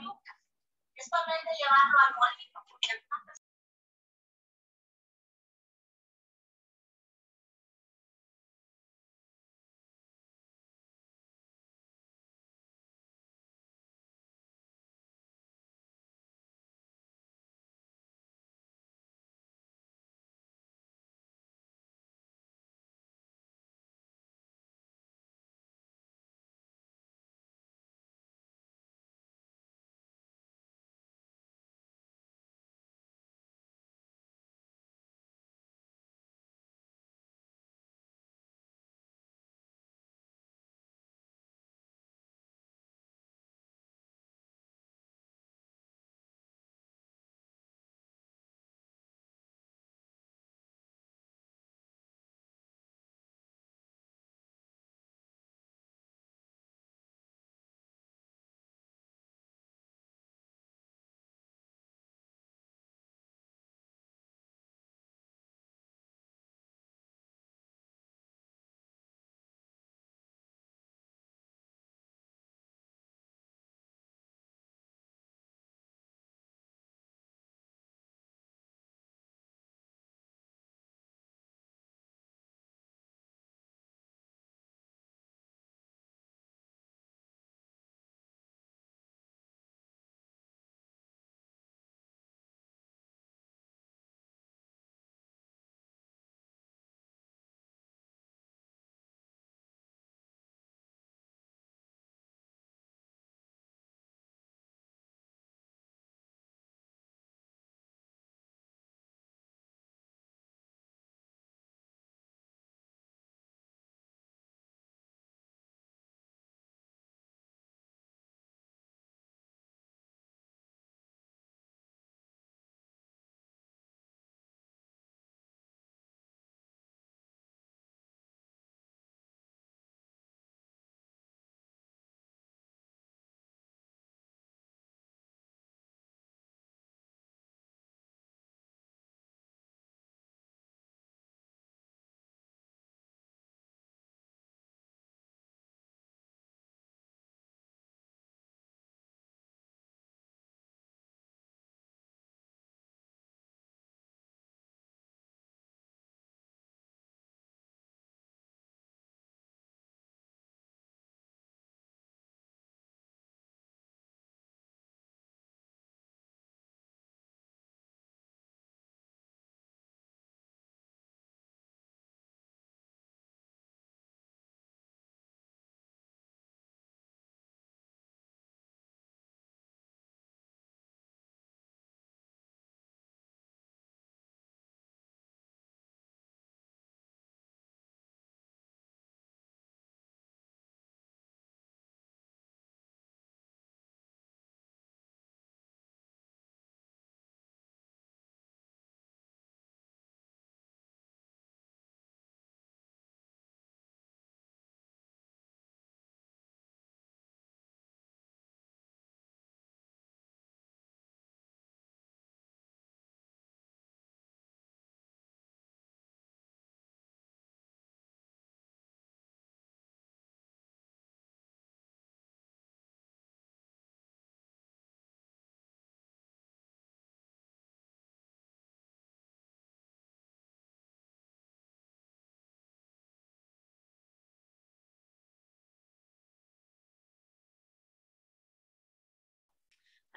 yuca. Esto no es de llevarlo al molino, porque algunas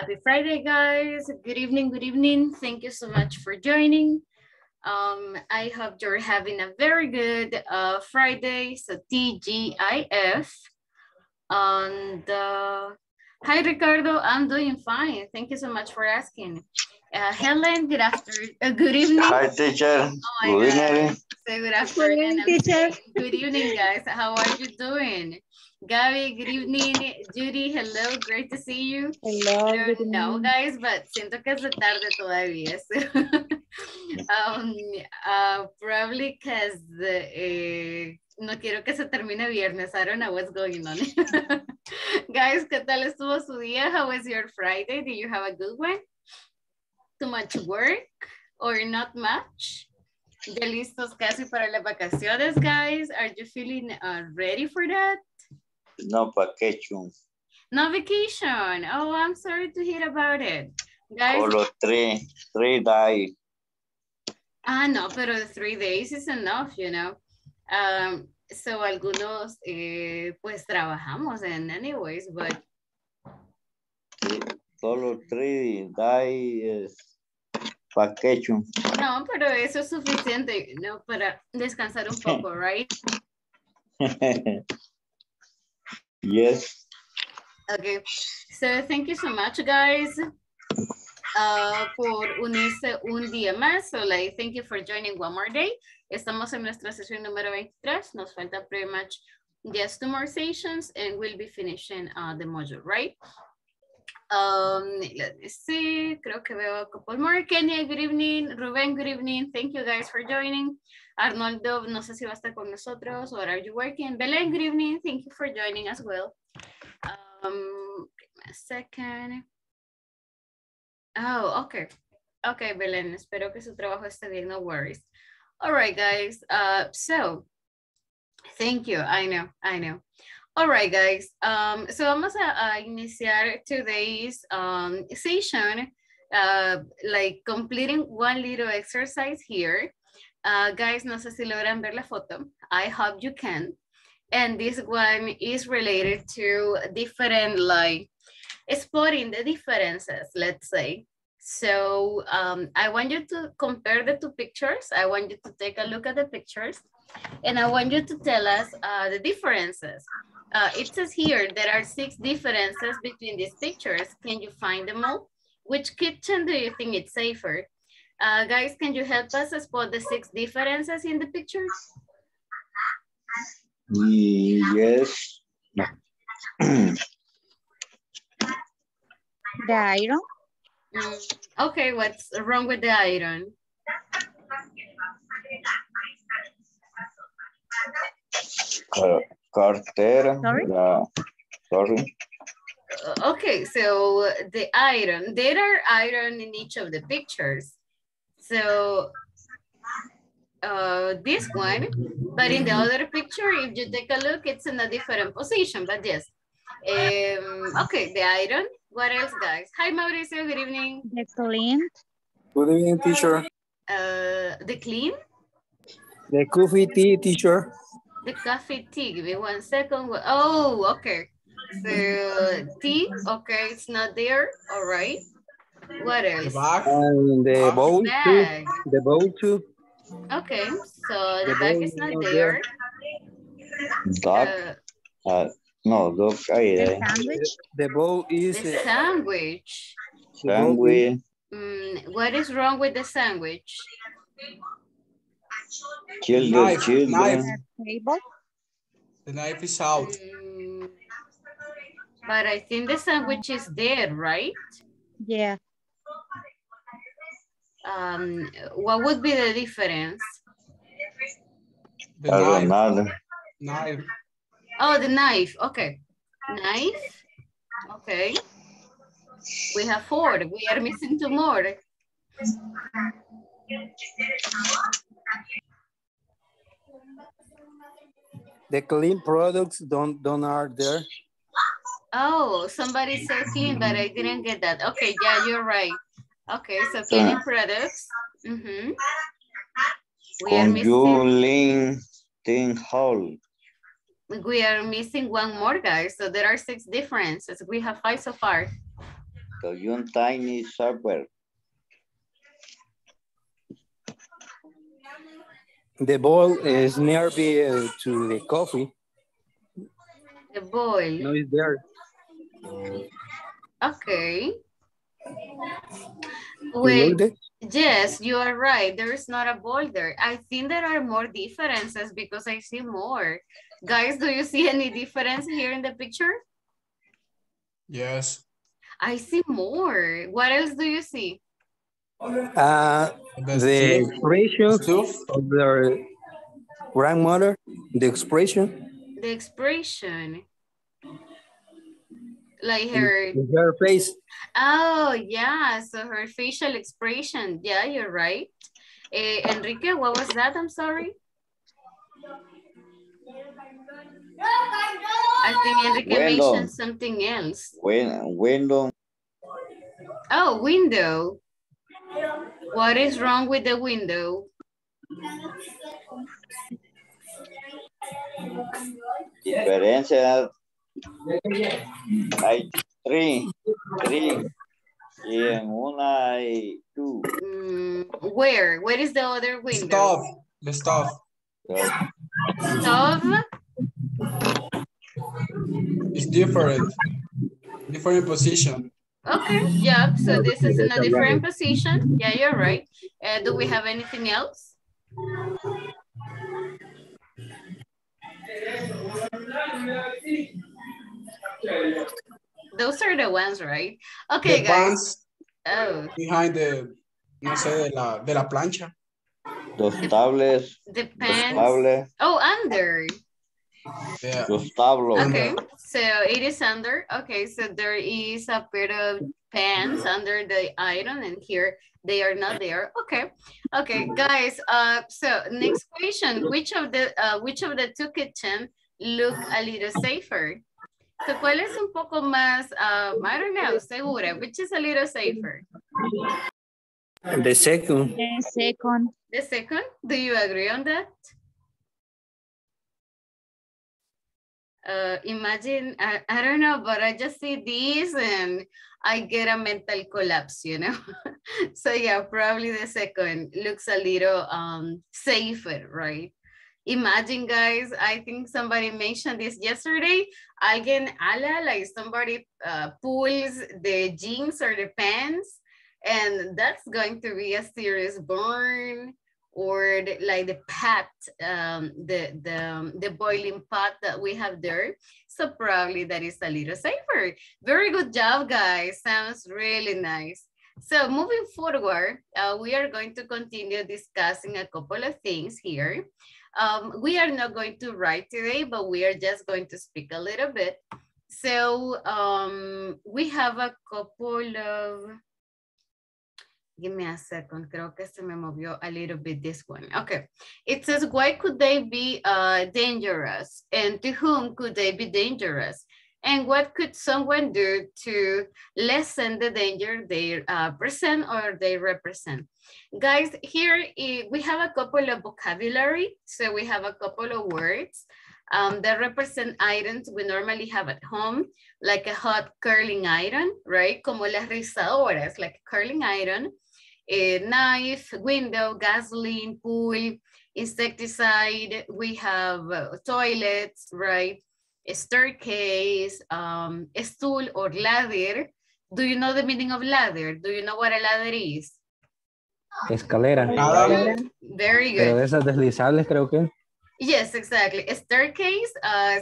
Happy Friday, guys. Good evening, good evening. Thank you so much for joining. I hope you're having a very good Friday, so TGIF. And hi, Ricardo, I'm doing fine. Thank you so much for asking. Helen, good afternoon, good evening. Hi, teacher. Oh, good evening. So good afternoon, teacher. Good evening, guys. How are you doing? Gabby, good evening. Judy, hello, great to see you. Hello. No, guys, but siento que es de tarde todavía. So, probably because no quiero que se termine viernes. I don't know what's going on. Guys, ¿qué tal estuvo su día? How was your Friday? Did you have a good one? Too much work or not much? Ya listos casi para las vacaciones, guys. Are you feeling ready for that? No vacation. No vacation. Oh, I'm sorry to hear about it. Guys. Solo three days. Ah, no, pero 3 days is enough, you know. So algunos, pues trabajamos in anyways, but. Solo 3 days vacation. No, pero eso es suficiente, no, para descansar un poco, right? Yes. Okay, so thank you so much, guys, por unirse un día más. So, like, thank you for joining one more day. Estamos en nuestra sesión número 23. Nos falta pretty much just 2 more sessions, and we'll be finishing the module, right? Let me see. Creo que veo a couple more. Kenya, good evening. Rubén, good evening. Thank you guys for joining. Arnoldo, no sé si va a estar con nosotros, or are you working? Belén, good evening. Thank you for joining as well. Give me a second. Oh, okay. Okay, Belén, espero que su trabajo esté bien, no worries. All right, guys, so, thank you, I know. All right, guys, so vamos a iniciar today's session, like completing one little exercise here. Guys, no sé si logran ver la foto. I hope you can. And this one is related to different, like, spotting the differences, let's say. So I want you to compare the 2 pictures. I want you to take a look at the pictures. And I want you to tell us the differences. It says here there are 6 differences between these pictures. Can you find them all? Which kitchen do you think it's safer? Guys, can you help us spot the 6 differences in the pictures? Yes. The iron. Okay, what's wrong with the iron? Cartera. Sorry? Sorry. Okay, so the iron. There are iron in each of the pictures. So this one, but in the other picture, if you take a look, it's in a different position, but yes. Okay, the iron. What else, guys? Hi, Mauricio, good evening. The clean. Good evening, teacher. The clean? The coffee tea, teacher. The coffee tea, give me 1 second. Oh, okay. So tea, okay, it's not there, all right. What else? The bowl too. The bowl too. Okay, so the bag is not there. No, look, the sandwich. The bowl is the sandwich. Sandwich. What is wrong with the sandwich? Children. The knife is out. But I think the sandwich is there, right? Yeah. What would be the difference? The knife. Oh, the knife. Okay. Knife. Okay. We have 4. We are missing 2 more. The clean products don't are there. Oh, somebody said clean, but I didn't get that. Okay, yeah, you're right. Okay, so cleaning products. Mm-hmm. We are missing 1 more, guys. So there are 6 differences. We have 5 so far. So you tiny supper. The bowl is nearby to the coffee. The bowl. No, it's there. Okay. Wait, yes, you are right. There is not a bowl there. I think there are more differences because I see more. Guys, do you see any difference here in the picture? Yes. I see more. What else do you see? The expression of their grandmother, the expression. Like her face. Oh, yeah. So her facial expression. Yeah, you're right. Enrique, what was that? I'm sorry. I think Enrique mentioned something else. Window. Oh, window. What is wrong with the window? Diferencia. Hay three. Y en una hay two. Where? Where is the other window? Stove. The stove. Stove? It's different. Different position. Okay, yeah, so this is in a different position. Yeah, you're right. Do we have anything else? Those are the ones, right? Okay, the guys. Oh. Behind the, no sé, de la plancha. Los tables. The pants. Tables. Oh, under. Yeah. Okay, so it is under. Okay, so there is a pair of pants under the iron, and here they are not there. Okay, okay, guys. So next question: which of the two kitchens look a little safer? So, ¿cuál es un poco más? I don't know, segura. Which is a little safer? The second. The second. The second. Do you agree on that? Imagine, I don't know, but I just see these and I get a mental collapse, you know? So yeah, probably the second looks a little safer, right? Imagine, guys, I think somebody mentioned this yesterday. Alguien ala, like somebody pulls the jeans or the pants, and that's going to be a serious burn. Or like the pot, the boiling pot that we have there. So probably that is a little safer. Very good job, guys. Sounds really nice. So moving forward, we are going to continue discussing a couple of things here. We are not going to write today, but we are just going to speak a little bit. So we have a couple of... Give me a second, creo que se me movió a little bit this one. Okay, it says, why could they be dangerous? And to whom could they be dangerous? And what could someone do to lessen the danger they present or they represent? Guys, here we have a couple of vocabulary. So we have a couple of words that represent items we normally have at home, like a hot curling iron, right? Como las rizadoras, like curling iron. A knife, window, gasoline, pool, insecticide, we have toilets, right? A staircase, a stool or ladder. Do you know the meaning of ladder? Do you know what a ladder is? Escalera. Very good. Pero de esas deslizables, creo que. Yes, exactly. A staircase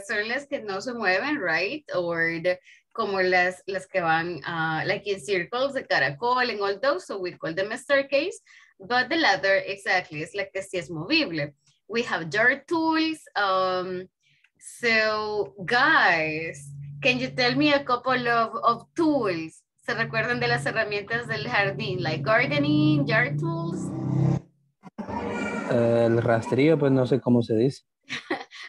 son las que no se mueven, right? Or the, como las que van like in circles, the caracol and all those. So we call them a staircase. But the ladder, exactly, es la que sí es movible. We have jar tools. So guys, can you tell me a couple of tools? ¿Se recuerdan de las herramientas del jardín? Like gardening, jar tools. El rastrillo, pues no sé cómo se dice.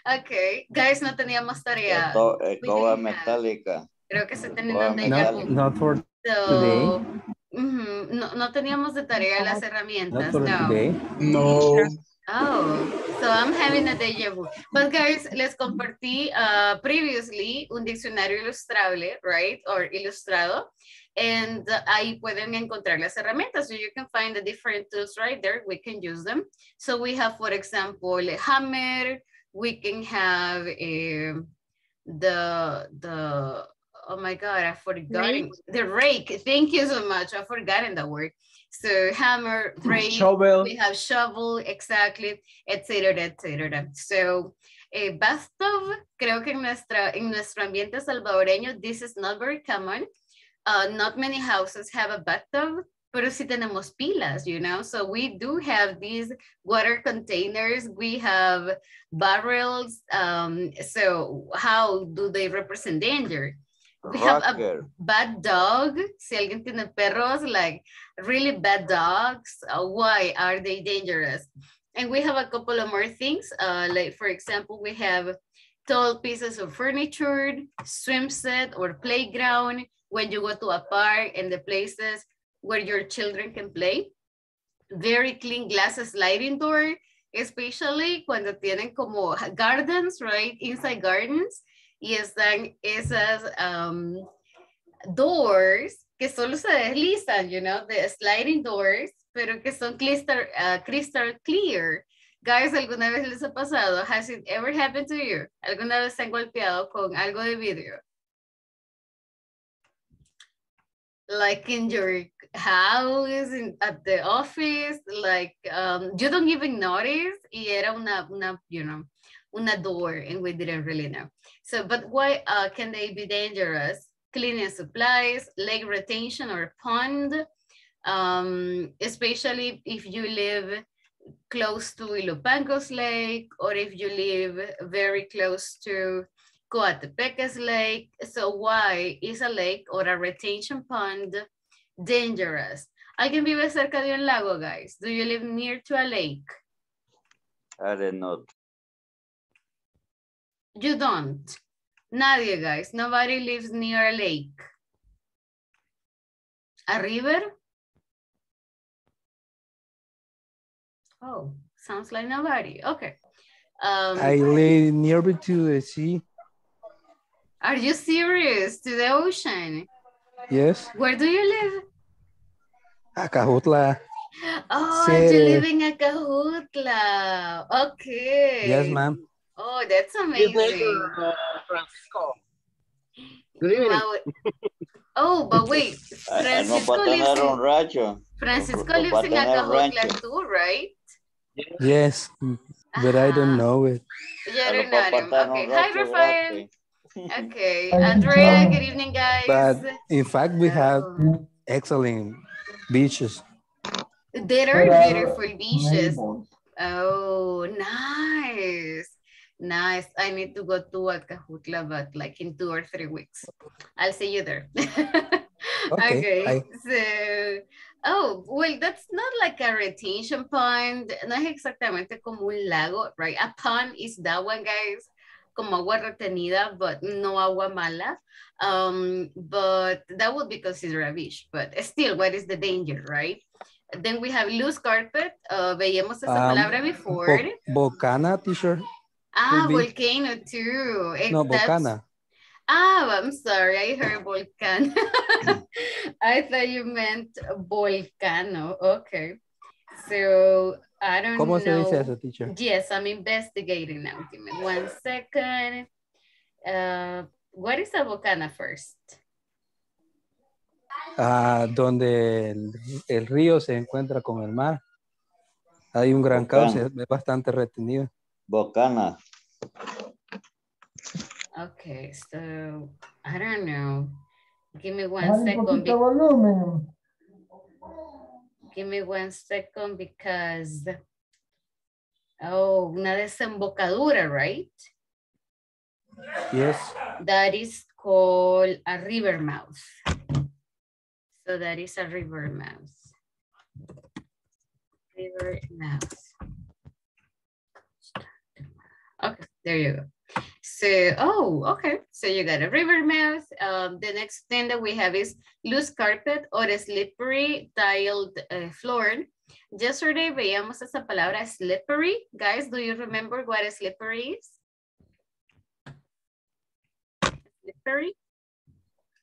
Ok, guys, no teníamos tarea. Escoba metálica. Creo que se tenían de ella. Not for today. No teníamos de tarea las herramientas. No. Oh, so I'm having a déjà vu. But guys, les compartí previously un diccionario ilustrable, right? Or ilustrado. And ahí pueden encontrar las herramientas. So you can find the different tools right there. We can use them. So we have, for example, a hammer. We can have the oh my God, I forgot. Rake. The rake. Thank you so much. I've forgotten the word. So hammer, rake, shovel. We have shovel, exactly, etc., etc. So bathtub, creo que en nuestro ambiente salvadoreño, this is not very common. Not many houses have a bathtub, pero sí tenemos pilas, you know? So we do have these water containers, we have barrels. So how do they represent danger? We have a bad dog. Si alguien tiene perros, like really bad dogs, why are they dangerous? And we have a couple of more things. Like for example, we have tall pieces of furniture, swim set or playground when you go to a park and the places where your children can play. Very clean glass sliding door, especially cuando tienen como gardens, right? Inside gardens. Y están esas doors que solo se deslizan, you know, the sliding doors, pero que son crystal clear. Guys, ¿alguna vez les ha pasado? Has it ever happened to you? ¿Alguna vez se han golpeado con algo de vidrio? Like in your house, at the office, like you don't even notice. Y era una, you know, una door, and we didn't really know. So, but why can they be dangerous? Cleaning supplies, lake retention or pond, especially if you live close to Ilopango's Lake, or if you live very close to Coatepeque's Lake. So why is a lake or a retention pond dangerous? ¿Alguien vive cerca de un lago, guys? Do you live near to a lake? I do not. You don't? Nadie, guys. Nobody lives near a lake. A river? Oh, sounds like nobody. Okay. I live near to the sea. Are you serious? To the ocean? Yes. Where do you live? Acajutla. Oh, you live in Acajutla. Okay. Yes, ma'am. Oh, that's amazing. Francisco. Good evening. Oh, but wait. Francisco lives in... Francisco lives in Acajutla too, right? Yes, but I don't know it. Yeah, I don't know. Okay. Hi, Rafael. Okay, Andrea, good evening, guys. But in fact, we have excellent beaches. There are beautiful beaches. Oh, nice. Nice. I need to go to Acajutla, but like in 2 or 3 weeks. I'll see you there. Okay. So, oh, well, that's not like a retention pond. No es exactamente como un lago, right? A pond is that one, guys. Como agua retenida, but no agua mala. But that would be considered a beach. But still, what is the danger, right? Then we have loose carpet. Veíamos esa palabra before. Volcano, teacher. Ah, volcano too. No, volcano. Ah, I'm sorry. I heard volcano. I thought you meant volcano. Okay. So, I don't know. ¿Cómo se dice eso, teacher? Yes, I'm investigating now. Give me 1 second. What is a volcano first? Donde el río se encuentra con el mar. Hay un gran cauce, es bastante retenido. Volcano. Okay, so I don't know. Give me 1 second. Give me 1 second because, oh, una desembocadura, right? Yes. That is called a river mouth. So that is a river mouth. River mouth. Okay, there you go. So, oh, okay. So you got a river mouth. The next thing that we have is loose carpet or a slippery tiled floor. Yesterday veíamos esa palabra slippery. Guys, do you remember what a slippery is? Slippery?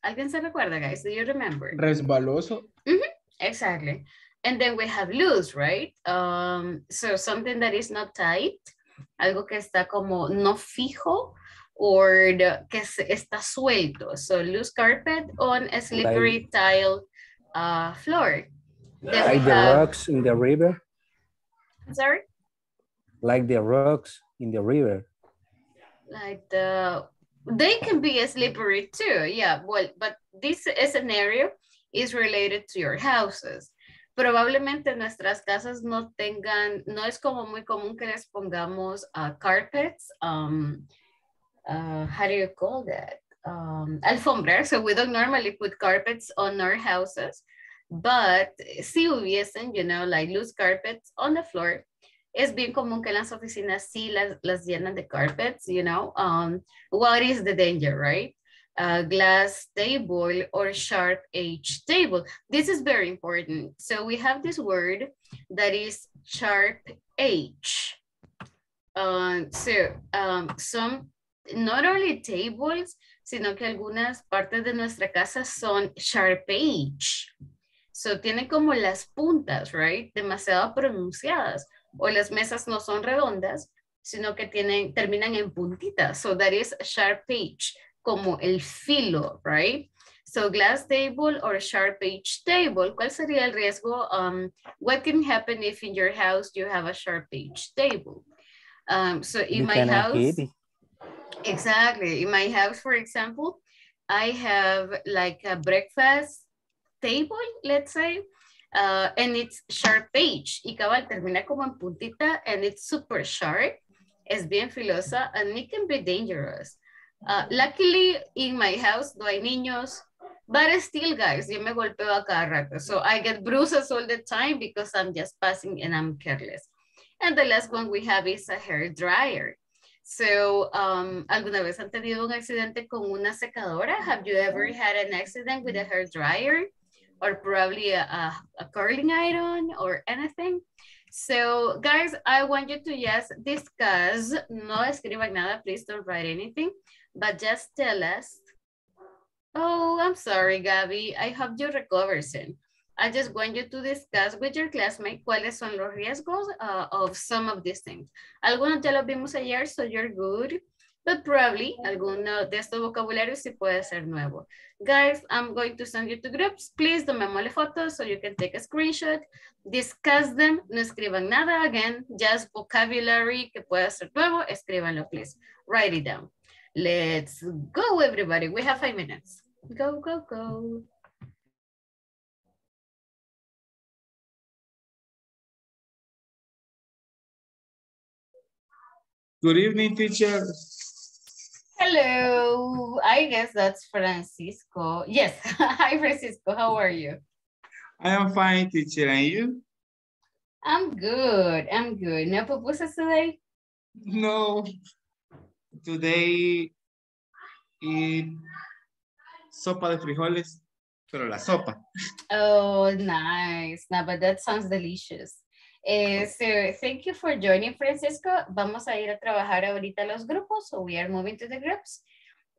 ¿Alguien se recuerda, guys? Do you remember? Resbaloso. Mm-hmm, exactly. And then we have loose, right? So something that is not tight. Algo que está como no fijo o que está suelto. So loose carpet on a slippery tile floor. Like the rocks in the river? I'm sorry? Like the rocks in the river. Like the, they can be slippery too. Yeah, well, but this scenario is related to your houses. Probablemente en nuestras casas no tengan, no es como muy común que les pongamos carpets, how do you call that? Alfombra, so we don't normally put carpets on our houses, but si hubiesen, you know, like loose carpets on the floor, es bien común que en las oficinas sí las llenan de carpets, you know. What is the danger, right? Glass table or sharp edge table. This is very important. So we have this word that is sharp edge. Some, not only tables, sino que algunas partes de nuestra casa son sharp edge. So tiene como las puntas, right? Demasiado pronunciadas. O las mesas no son redondas, sino que terminan en puntitas. So that is sharp edge. Como el filo, right? So glass table or sharp edge table. ¿Cuál sería el riesgo? What can happen if in your house you have a sharp edge table? So in you my house, hit. Exactly. In my house, for example, I have like a breakfast table, let's say, and it's sharp edge. Y cabal termina como en puntita, and it's super sharp. Es bien filosa, and it can be dangerous. Luckily, in my house, no hay niños, but still, guys, yo me golpeo a cada rato. So I get bruises all the time because I'm just passing and I'm careless. And the last one we have is a hair dryer. So, ¿alguna vez han tenido un accidente con una secadora? Have you ever had an accident with a hair dryer? Or probably a curling iron or anything? So, guys, I want you to just discuss, no escriban nada, please don't write anything, but just tell us, oh, I'm sorry, Gabby, I hope you recover soon. I just want you to discuss with your classmate cuáles son los riesgos of some of these things. Algunos ya los vimos ayer, so you're good, but probably alguno de estos vocabularios sí puede ser nuevo. Guys, I'm going to send you to groups. Please tomémosle fotos so you can take a screenshot. Discuss them, no escriban nada. Again, just vocabulary que pueda ser nuevo, escríbanlo, please. Write it down. Let's go, everybody. We have 5 minutes. Go, go, go. Good evening, teacher. Hello. I guess that's Francisco. Yes. Hi, Francisco. How are you? I am fine, teacher. And you? I'm good. I'm good. No pupusas today? No. Today, eat sopa de frijoles, pero la sopa. Oh, nice. No, but that sounds delicious. So thank you for joining, Francisco. Vamos a ir a trabajar ahorita los grupos, so we are moving to the groups.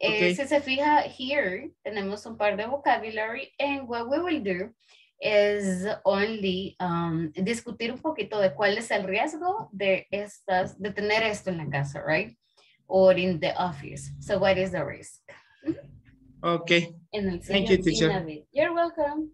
Okay. Si se fija, here tenemos un par de vocabulary, and what we will do is only discutir un poquito de cuál es el riesgo de estas, de tener esto en la casa, right? Or in the office. So what is the risk? Okay. Thank you, teacher. You're welcome.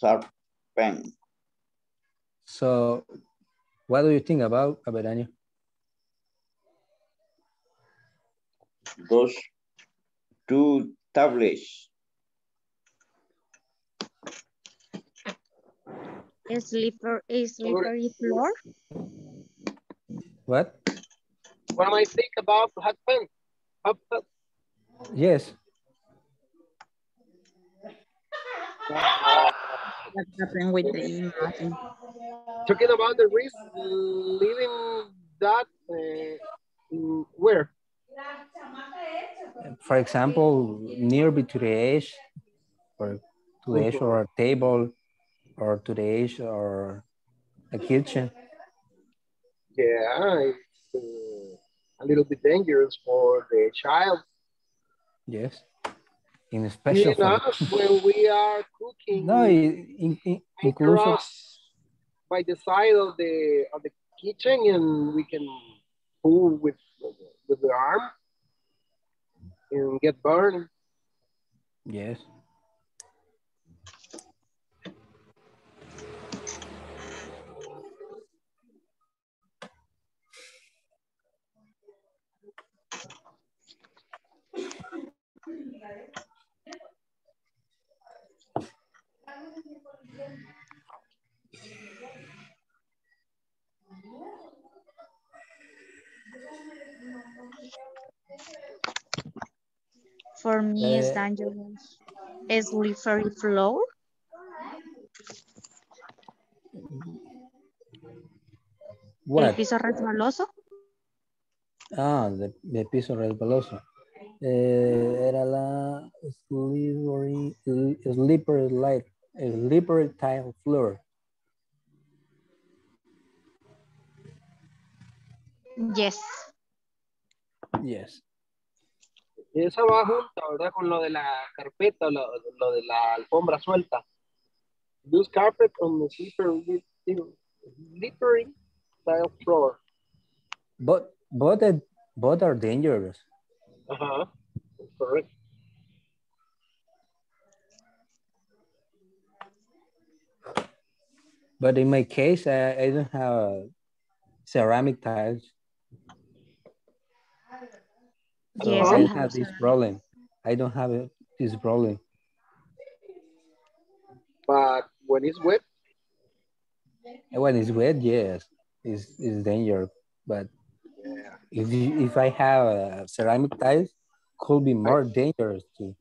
Insaforp. So, what do you think about Averano? Those two tablets. A slippery floor. What? What am I thinking about hot pan? Hot pan. Yes. What happened with the imagine? Talking about the risk, leaving that where? For example, nearby to the edge, or to the edge, or a table, or to the edge, or a kitchen. Yeah, it's a little bit dangerous for the child. Yes, in special. When we are cooking, no, in cross by the side of the kitchen, and we can pull with the arm and get burned. Yes. For me, it's dangerous. A slippery floor. What? El piso resbaloso. Ah, the piso resbaloso. Era la slippery tile floor. Yes. Yes. Eso va junto, ¿verdad? Con lo de la carpeta, lo de la alfombra suelta. Loose carpet on the slippery tile floor. Both are dangerous. Uh-huh. Correct. But in my case, I don't have ceramic tiles. So yes, I have this problem. I don't have this problem. But when it's wet? When it's wet, yes, it's dangerous. But yeah. If I have ceramic tiles, could be more dangerous too.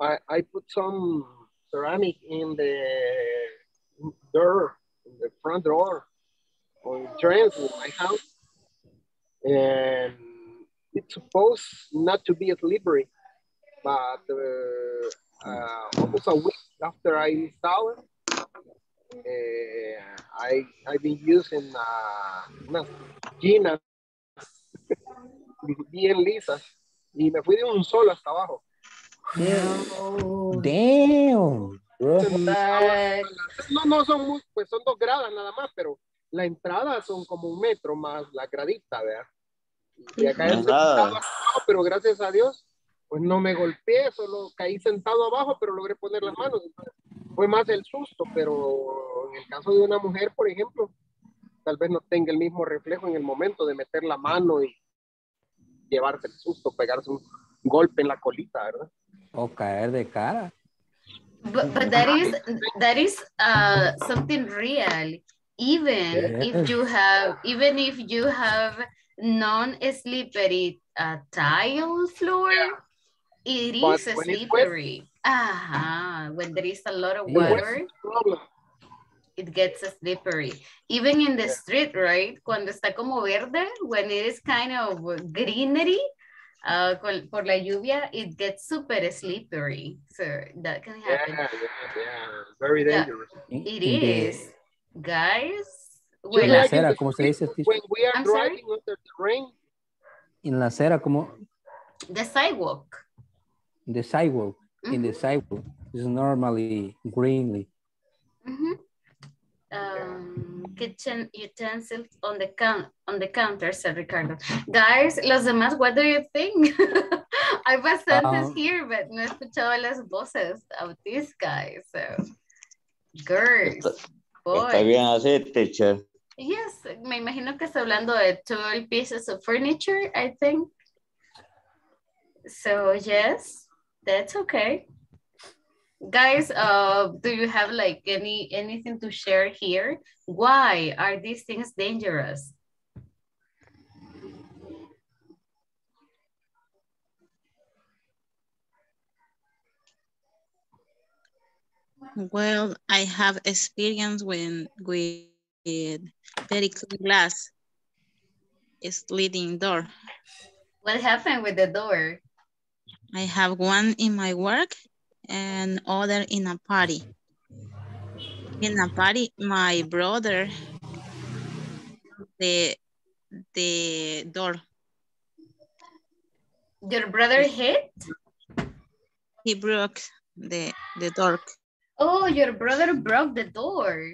I put some ceramic in the door, in the front door, on drains in my house, and it's supposed not to be slippery, but almost a week after I installed it, I've been using Gina, bien lisas, y me fui de un solo hasta abajo. Damn. No son muy, pues son 2 gradas nada más, pero la entrada son como 1 metro más la gradita, ¿verdad? Y acá sentado, pero gracias a Dios, pues no me golpeé, solo caí sentado abajo, pero logré poner las manos. Entonces, fue más el susto, pero en el caso de una mujer, por ejemplo, tal vez no tenga el mismo reflejo en el momento de meter la mano y llevarse el susto, pegarse un golpe en la colita, ¿verdad? O caer de cara. But that is something real. Even if you have, non-slippery tile floor, it is slippery. When there is a lot of water, it gets slippery. Even in the street, right? Cuando está como verde, when it is kind of greenery, por la lluvia, it gets super slippery. So that can happen. Yeah. Very dangerous. It is. Guys. En la acera, ¿cómo se dice? When we are driving under the rain. En la acera, ¿cómo? The sidewalk. The sidewalk. Mm-hmm. In the sidewalk. It's normally greenly. Mm-hmm. Kitchen utensils on the counter, said Ricardo. Guys, los demás, what do you think? Hay bastantes here, but no he escuchado las voces of these guys. So. Girls. Boys. Está bien así, teacher. Yes, me imagino que está hablando de 12 pieces of furniture, I think. So, yes, that's okay. Guys, do you have like anything to share here? Why are these things dangerous? Well, I have experience when with very clear glass is leading door. What happened with the door? I have one in my work and other in a party. In a party, my brother the door. Your brother hit? He broke the door. Oh, your brother broke the door.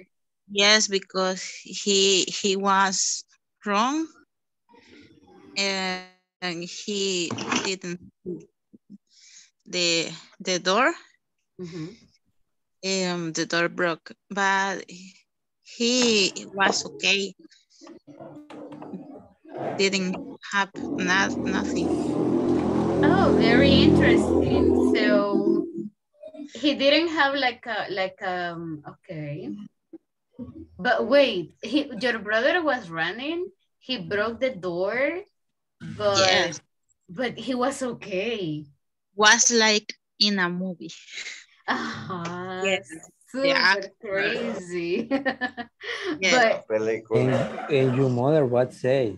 Yes, because he was wrong and he didn't the door. Mm-hmm. The door broke, but he was okay. Didn't have nothing. Oh, very interesting. So he didn't have okay. But wait, your brother was running, he broke the door, but yes. But he was okay. Was like in a movie. Uh-huh. Yes. Super crazy. Yes. But and your mother, what say?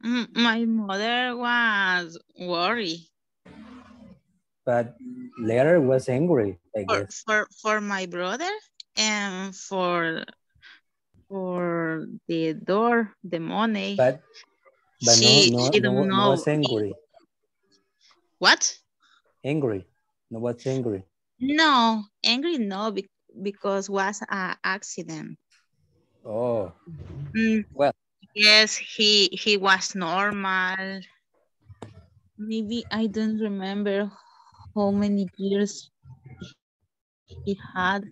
My mother was worried. But later was angry, I guess. For my brother and for the door, the money. But she didn't know. No was angry. What? Angry. No, what's angry? No, angry no, because was an accident. Oh. Mm. Well. Yes, he was normal. Maybe I don't remember how many years he had,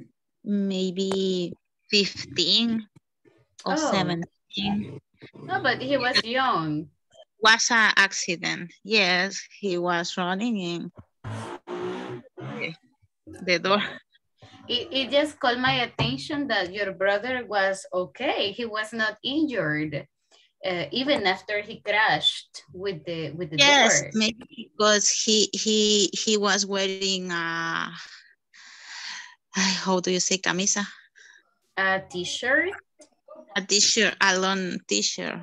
maybe 15 or 17. No, but he was young. Was an accident. Yes, he was running in the door. It just called my attention that your brother was okay. He was not injured. Even after he crashed with the door. Yes, maybe because he was wearing a how do you say camisa? A t-shirt. A t-shirt, a long t-shirt.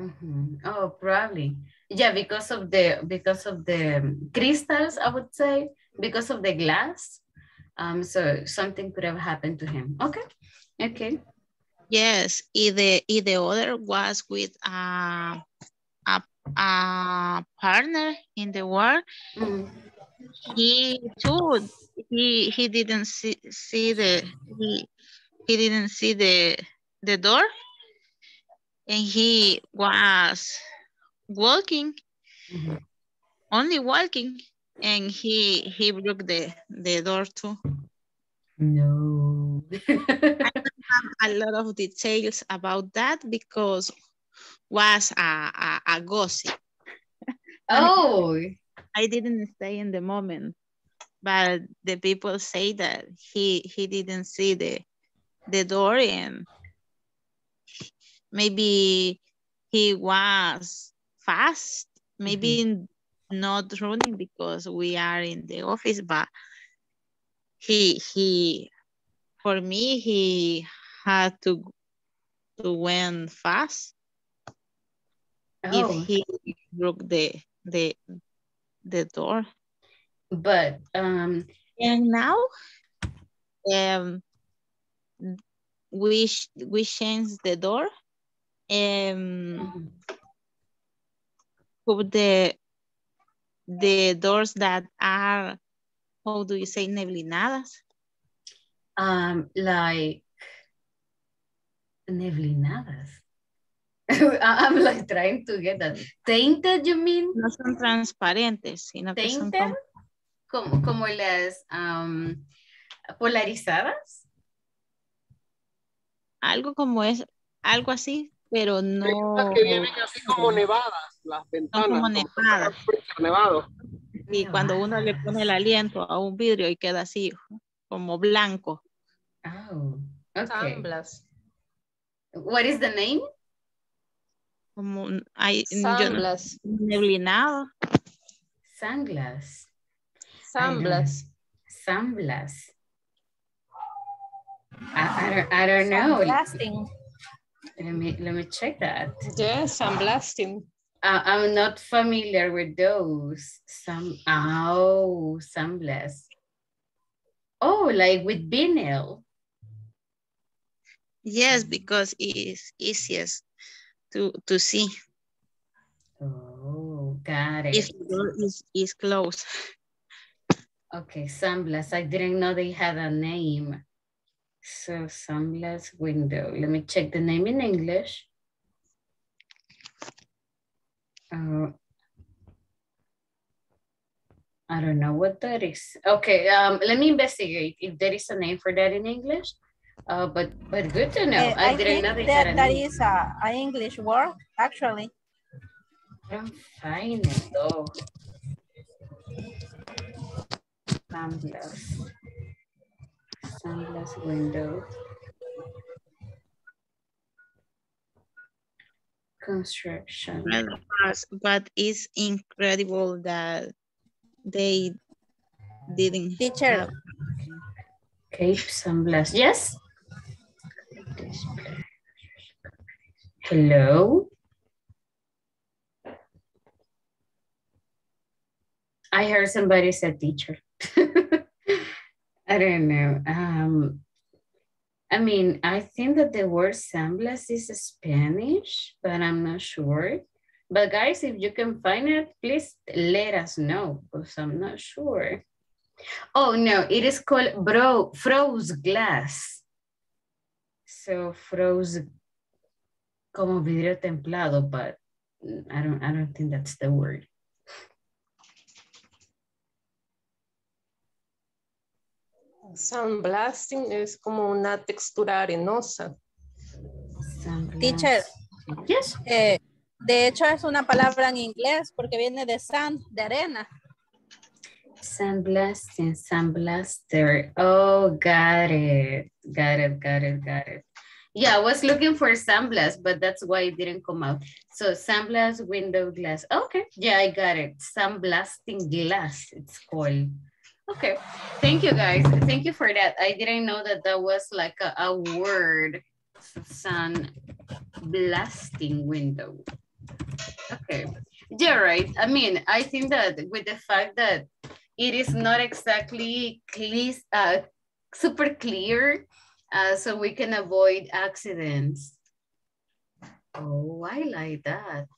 Mm-hmm. Oh, probably. Yeah, because of the crystals, I would say, because of the glass. So something could have happened to him. Okay. Yes, the other was with a partner in the war. Mm-hmm. He didn't see he didn't see the door, and he was walking, mm-hmm, only walking, and he broke the door too. No. A lot of details about that because was a gossip. Oh, I didn't stay in the moment, but the people say that he didn't see the door and maybe he was fast, maybe not running because we are in the office, but he for me he had to win fast. If he broke the door. But and now we changed the door put the doors that are, how do you say, neblinadas? Like neblinadas. I'm like trying to get that. Tainted, you mean? No son transparentes, sino que son como las polarizadas. Algo como es, algo así, pero no. Las que vienen así como nevadas, las ventanas. Como nevadas. Nevados. Y cuando uno le pone el aliento a un vidrio y queda así, como blanco. Oh, okay. What is the name? Como hay sunglass. Neblinado. Sunglass. Sunglass. Sunglass. I don't know. Sandblasting. Let me check that. Yes, sandblasting. I'm not familiar with those. Sandblast. Oh, like with vinyl. Yes, because it is easiest to see. Oh, got it. It's close. Okay, sandblast. I didn't know they had a name. So, sunglass window. Let me check the name in English. I don't know what that is. Okay, let me investigate if there is a name for that in English. But good to know. I didn't know they had a name. That is an English word, actually. I don't find it though. Sunglass. Sunglass window. Construction. But it's incredible that they didn't. Teacher. Okay, sunglass. Yes. Hello. I heard somebody said teacher. I don't know. I mean, I think that the word sunglass is Spanish, but I'm not sure. But guys, if you can find it, please let us know, because I'm not sure. Oh, no, it is called froze glass. So froze, como vidrio templado, but I don't think that's the word. Sandblasting es como una textura arenosa. Teacher, yes. De hecho es una palabra en inglés porque viene de sand, de arena. Sandblasting, sandblaster. Oh, got it. Got it, got it, got it. Yeah, I was looking for sandblast, but that's why it didn't come out. So sandblast, window glass. Okay, yeah, I got it. Sandblasting glass, it's called. Okay, thank you guys. Thank you for that. I didn't know that that was like a word, sandblasting window. Okay, yeah, right. I mean, I think that with the fact that it is not exactly super clear, so we can avoid accidents. Oh, I like that.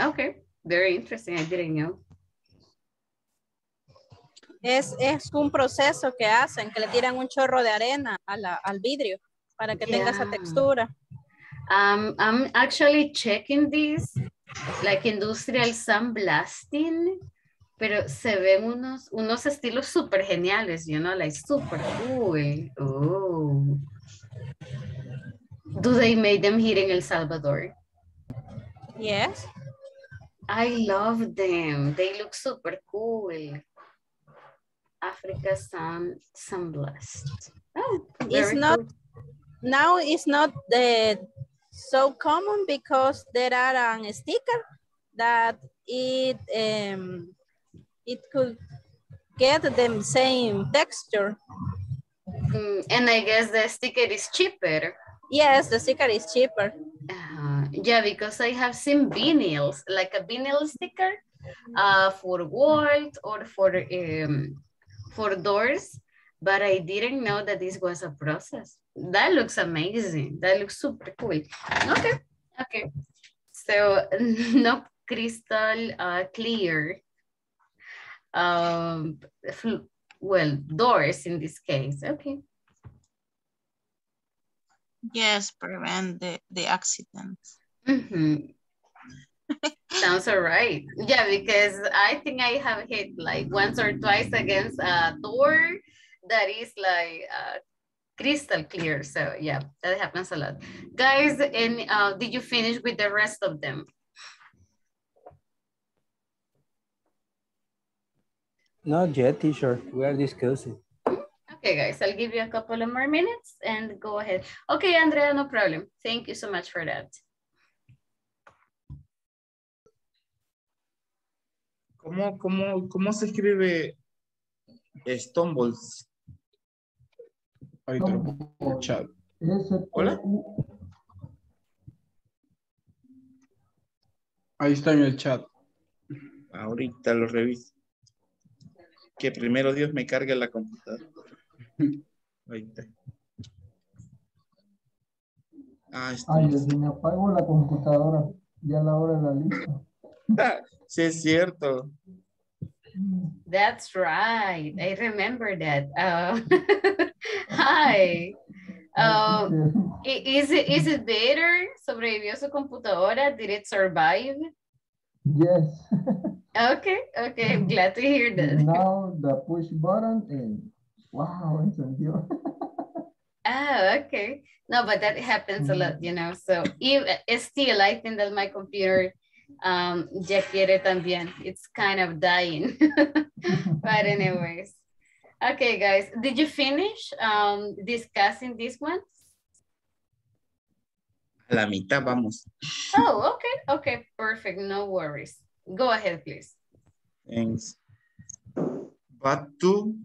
Okay, very interesting. I didn't know. Es un proceso que hacen, que le tiran un chorro de arena a al vidrio para que tenga esa textura. I'm actually checking this, like industrial sandblasting, pero se ven unos estilos súper geniales, you know, like super cool. Oh. Do they make them here in El Salvador? Yes. I love them. They look super cool. Africa sandblast. Oh, it's not cool. Now it's not so common because there are a sticker that it could get the same texture. And I guess the sticker is cheaper. Yes, the sticker is cheaper. Yeah, because I have seen vinyls, like a vinyl sticker for walls or for doors, but I didn't know that this was a process. That looks amazing. That looks super cool. Okay, okay. So no crystal clear. Well, doors in this case. Okay. Yes, prevent the accidents. Mm-hmm. sounds all right. Yeah, because I think I have hit like once or twice against a door that is like crystal clear. So yeah, that happens a lot. Guys, and did you finish with the rest of them? Not yet, teacher. We are discussing. Okay, guys, I'll give you a couple of more minutes and go ahead. Okay, Andrea, no problem. Thank you so much for that. ¿Cómo se escribe stumbles? Ahorita lo pongo en chat. ¿Hola? Ahí está en el chat. Ahorita lo reviso. Que primero Dios me cargue la computadora. Ahí está. Ah, está. Ay, desde me apago la computadora. Ya la hora de la lista. Sí, es cierto. That's right. I remember that. Hi. Is it better? ¿Sobrevivió su computadora? Did it survive? Yes. Okay, I'm glad to hear that. Now the push button and wow, encendió. Oh, okay. No, but that happens a lot, you know. So even still, I think that my computer ya quiere también. It's kind of dying. But anyways. Okay, guys. Did you finish discussing these ones? La mitad vamos. Oh, okay. Okay, perfect. No worries. Go ahead, please. Thanks. Batu,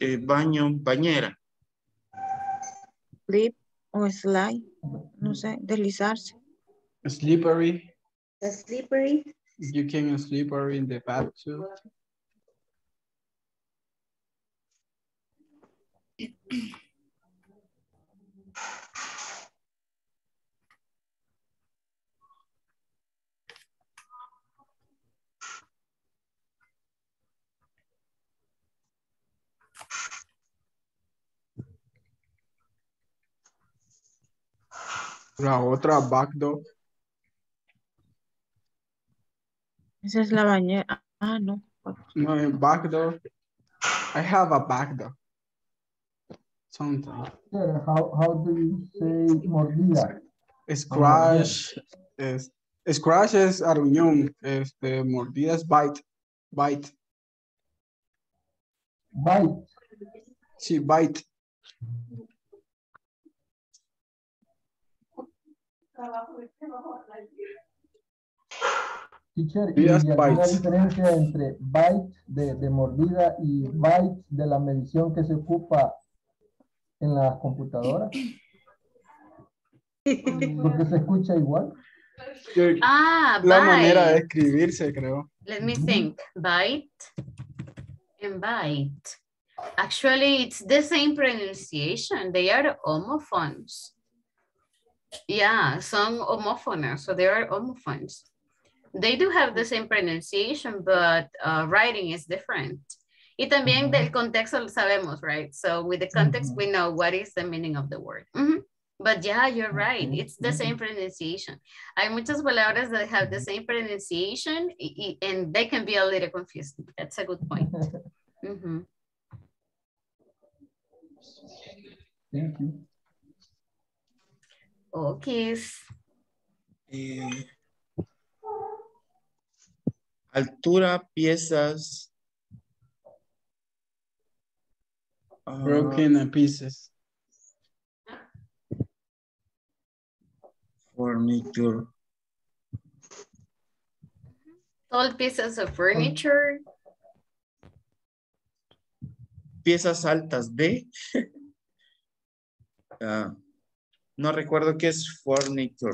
baño, bañera. Slip o slide, no sé, deslizarse. Slippery. A slippery. You can slippery in the bath too. La otra backdoor. Esa es la bañera. Ah, no. No, backdoor. I have a backdoor. Sometimes. Yeah, how do you say mordida? Scratch. Scratch es aruñón. Mordida es bite. Bite. Bite. Sí, bite. Teacher, ¿y alguna diferencia entre bite de mordida y byte de la medición que se ocupa en las computadoras? Porque se escucha igual. La byte. Manera de escribirse, creo. Let me think. Bite and bite. Actually, it's the same pronunciation. They are homophones. Yeah, some homophones, so they are homophones. They do have the same pronunciation, but writing is different. Y también del contexto lo sabemos, right? So with the context, we know what is the meaning of the word. But yeah, you're right. It's the same pronunciation. Hay muchas palabras that have the same pronunciation and they can be a little confusing. That's a good point. Thank you. Okay. Altura, piezas. Broken pieces. Furniture. Tall pieces of furniture. Piezas altas de. No recuerdo qué es furniture.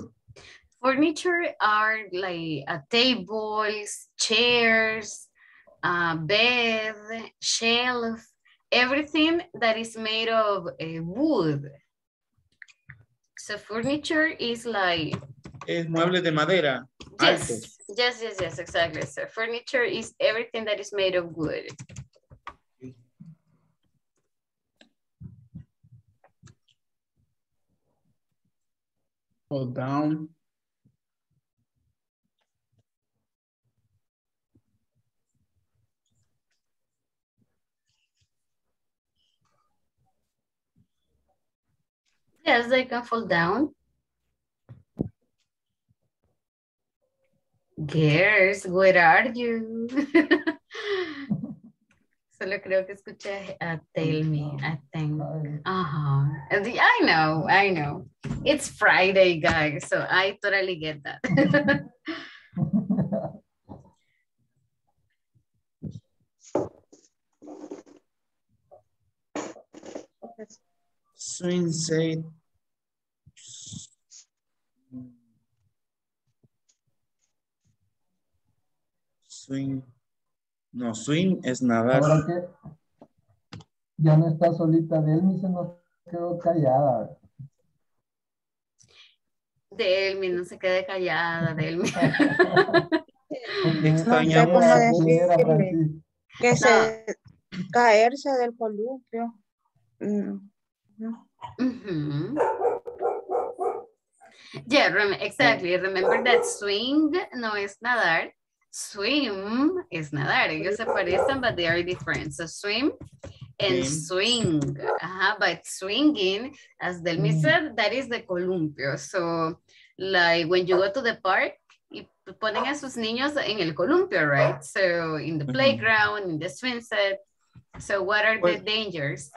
Furniture are like tables, chairs, bed, shelf, everything that is made of wood. So furniture is like... Es mueble de madera. Yes, yes, exactly. So furniture is everything that is made of wood. Hold down. Yes, they can fall down. Girls, where are you? Solo creo que escuché a tell me, I think. Uh-huh. I know. It's Friday, guys, so I totally get that. Swing said. Swing. No, swim es nadar. Ahora que ya no está solita, Delmi se nos quedó callada. Delmi no se quede callada, Delmi. Extrañamos a que se caerse del columpio. Yeah, exactly. Remember that swing no es nadar. Swim is nadar. Ellos se parecen, but they are different. So swim and swing. Uh-huh. But swinging, as Delmi said, that is the columpio. So like when you go to the park, y ponen a sus niños en el columpio, right? So in the playground, in the swing set. So what are the dangers?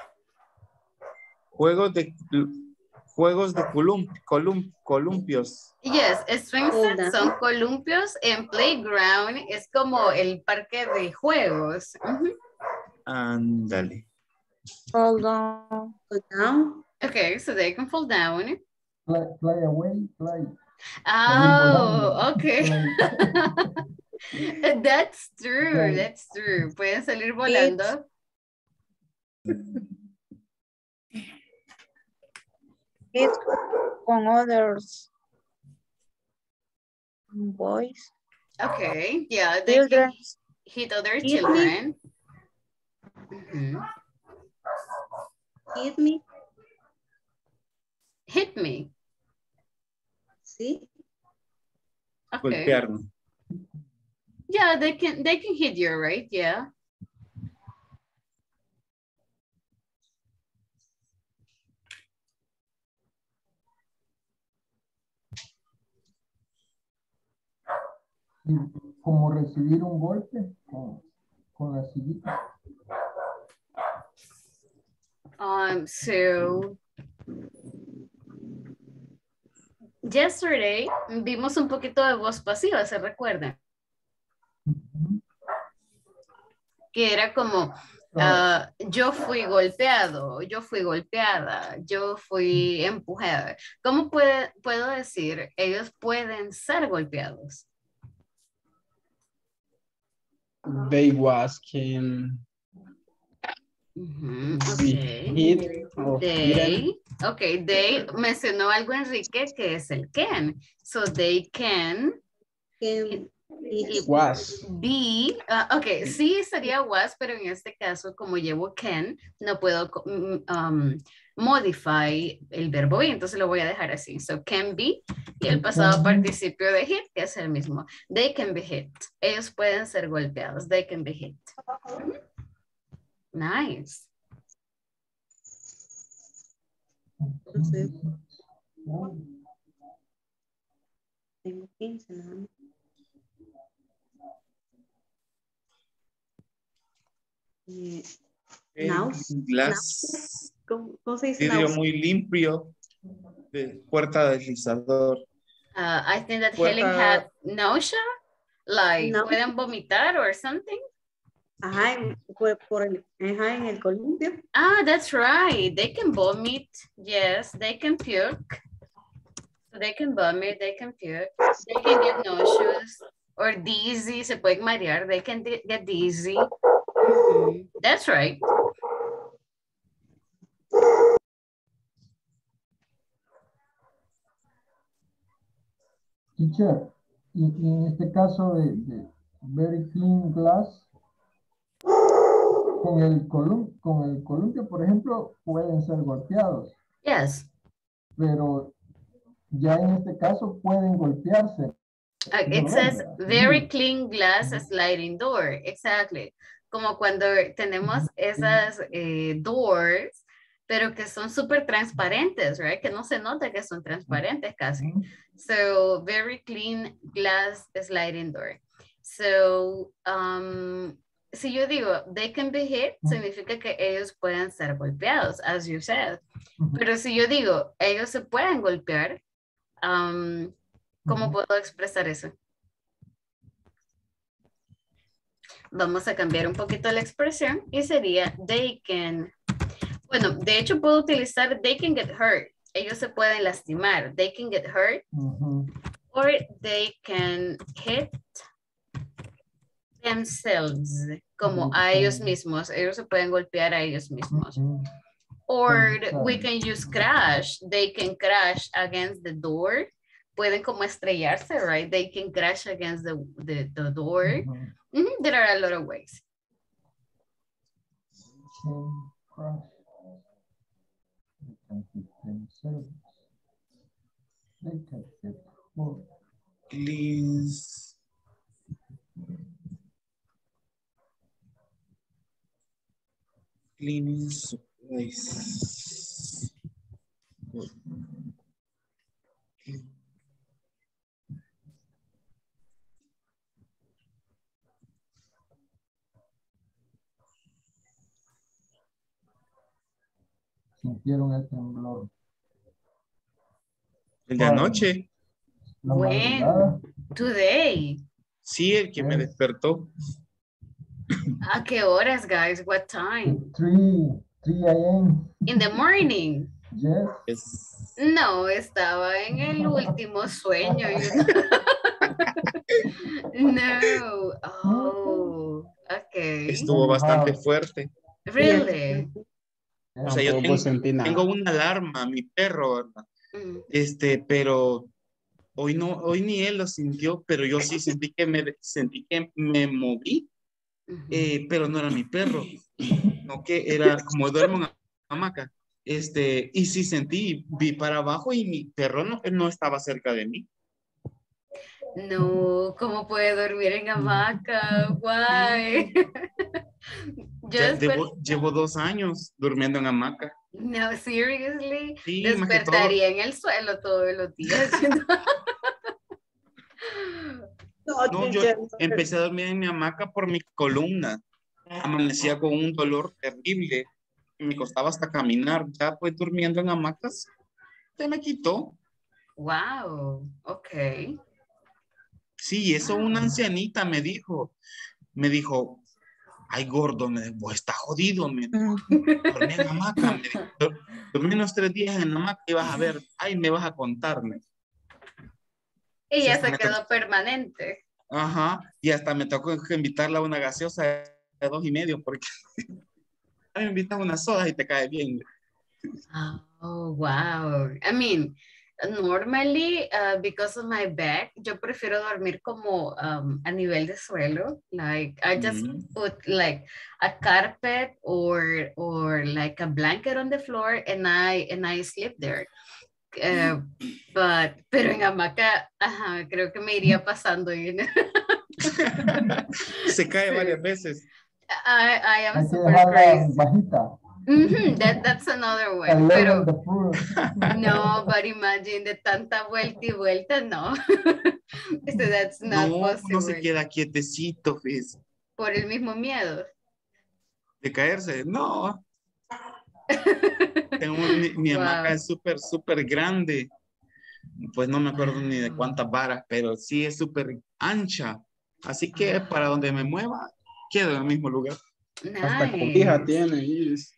Juegos de columpios. Yes, swing sets son columpios, en playground es como el parque de juegos. Ándale. Fall down. Okay, so they can fall down. Fly away. Oh, okay. That's true. Pueden salir volando. It's con others boys. Okay, yeah, they hit other children. Hit me. See? Okay. Yeah, they can hit you, right? Yeah. Como recibir un golpe con la sillita. So yesterday vimos un poquito de voz pasiva, ¿se recuerdan? Que era como yo fui golpeada, yo fui empujada. ¿Cómo puedo decir ellos pueden ser golpeados? They was him. They mencionó algo Enrique que es el can. So they can. Was. Be. Okay, sí sería was, pero en este caso como llevo can, no puedo modify el verbo y entonces lo voy a dejar así. So can be y el pasado participio de hit que es el mismo. They can be hit. Ellos pueden ser golpeados. They can be hit. Nice. Glass. ¿Cómo se dice? Vidrio muy limpio. Puerta deslizador. I think that puerta... Helen had nausea. Like, no. ¿Pueden vomitar or something? Ajá, en el columpio. Ah, that's right. They can vomit. Yes, they can puke. They can vomit, they can puke. They can get nauseous or dizzy. Se pueden marear. They can get dizzy. That's right. Teacher, y en este caso de very clean glass, con el columpio, por ejemplo, pueden ser golpeados. Yes. Pero ya en este caso pueden golpearse. It says very clean glass sliding door. Exactly. Como cuando tenemos esas doors, pero que son súper transparentes, right? Que no se nota que son transparentes casi. So very clean glass sliding door. So si yo digo, they can be hit, significa que ellos pueden ser golpeados, as you said. Pero si yo digo, ellos se pueden golpear, ¿cómo puedo expresar eso? Vamos a cambiar un poquito la expresión y sería they can. Bueno, de hecho puedo utilizar they can get hurt. Ellos se pueden lastimar. They can get hurt. Or they can hit themselves. Como a ellos mismos. Ellos se pueden golpear a ellos mismos. Or we can use crash. They can crash against the door. Pueden como estrellarse, right? They can crash against the door. There are a lot of ways. Please. Cleaning supplies. Sintieron el temblor. ¿El de anoche? Bueno, today. Sí, el que me despertó. ¿A qué horas, guys? What time? 3 a.m. In the morning. Yes. No, estaba en el último sueño. No. Oh, okay. Estuvo bastante fuerte. Really? O sea, yo tengo una alarma, mi perro, ¿verdad? Pero hoy no, hoy ni él lo sintió, pero yo sí sentí que me moví, pero no era mi perro, no, que era como duermo en una hamaca, y sí sentí, vi para abajo y mi perro no estaba cerca de mí. No, ¿cómo puede dormir en hamaca? Guay. Llevo 2 años durmiendo en hamaca. No, seriously. Sí, despertaría en el suelo todos los días. No, yo empecé a dormir en mi hamaca por mi columna. Amanecía con un dolor terrible. Me costaba hasta caminar. Ya pues durmiendo en hamacas, se me quitó. Wow, ok. Sí, eso una ancianita me dijo, ay gordo, me dijo, vos estás jodido, me dijo, dormí en hamaca, me dijo, dormí unos 3 días en hamaca y vas a ver, ay, me vas a contarme. Y ya se quedó permanente. Ajá, y hasta me tocó invitarla a una gaseosa de 2,5 porque me invitas una soda y te cae bien. Oh, wow, I mean... Normally, because of my back, yo prefiero dormir como a nivel de suelo. Like, I just put like a carpet or like a blanket on the floor and I sleep there. Pero en hamaca, creo que me iría pasando. You know? Se cae varias veces. I am super crazy. Bajita. That's another way. Pero, no, but imagine de tanta vuelta y vuelta, no. So that's not possible. No se queda quietecito, Fizz. Por el mismo miedo. De caerse, no. mi hamaca es súper, súper grande. Pues no me acuerdo ni de cuántas varas, pero sí es súper ancha. Así que para donde me mueva, quedo en el mismo lugar. Nice. Hasta cobija tiene. Yes.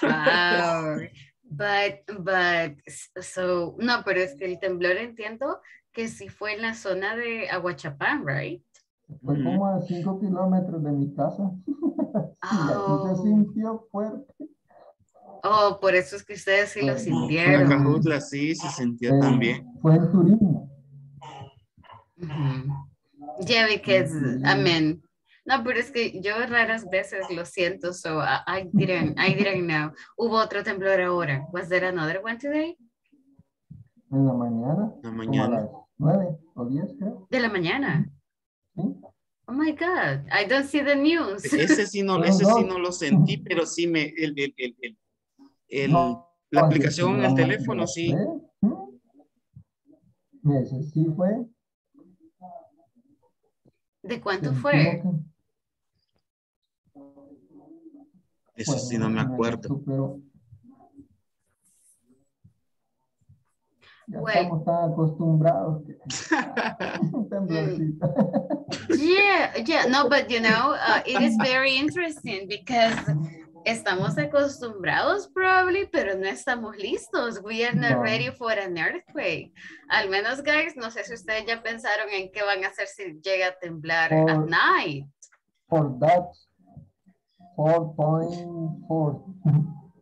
Wow. So, no, pero es que el temblor entiendo que sí fue en la zona de Aguachapán, right? Fue como a 5 kilómetros de mi casa. Oh. Se sintió fuerte. Oh, por eso es que ustedes sí lo sintieron. En Acajutla sí se sintió también. Fue el turismo. Yeah, because, amén. No, pero es que yo raras veces lo siento, so I didn't know. Hubo otro temblor ahora. Was there another one today? En la mañana. La mañana. Como a las 9 o 10, creo. De la mañana. ¿Sí? Oh my God, I don't see the news. Ese sí no lo sentí, pero sí me, el, el, el, el, la aplicación en el teléfono, sí. ¿Ese sí fue? ¿De cuánto fue? Eso sí no me acuerdo. Ya estamos tan acostumbrados. Yeah, no, but you know, it is very interesting because estamos acostumbrados probably, pero no estamos listos. We are not ready for an earthquake. Al menos, guys, no sé si ustedes ya pensaron en qué van a hacer si llega a temblar at night. For that, 4.4.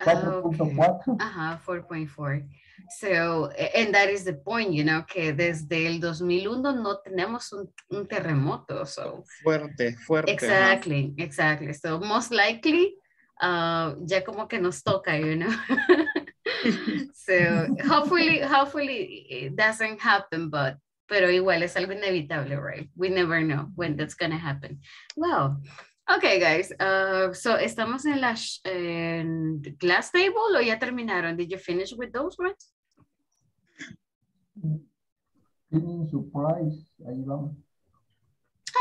4.4. Ajá, 4.4. So, and that is the point, you know, que desde el 2001 no tenemos un terremoto. So. Fuerte, fuerte. Exactly, ¿no? Exactly. So, most likely, ya como que nos toca, you know. So, hopefully it doesn't happen, but, pero igual es algo inevitable, right? We never know when that's going to happen. Wow. Okay, guys, so estamos en la glass table o ya terminaron? Did you finish with those ones? Cleaning supplies, ahí vamos.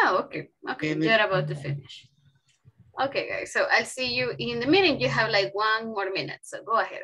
Ah, okay, okay, you're about to finish. Okay, guys, so I'll see you in the meeting. You have like 1 more minute, so go ahead.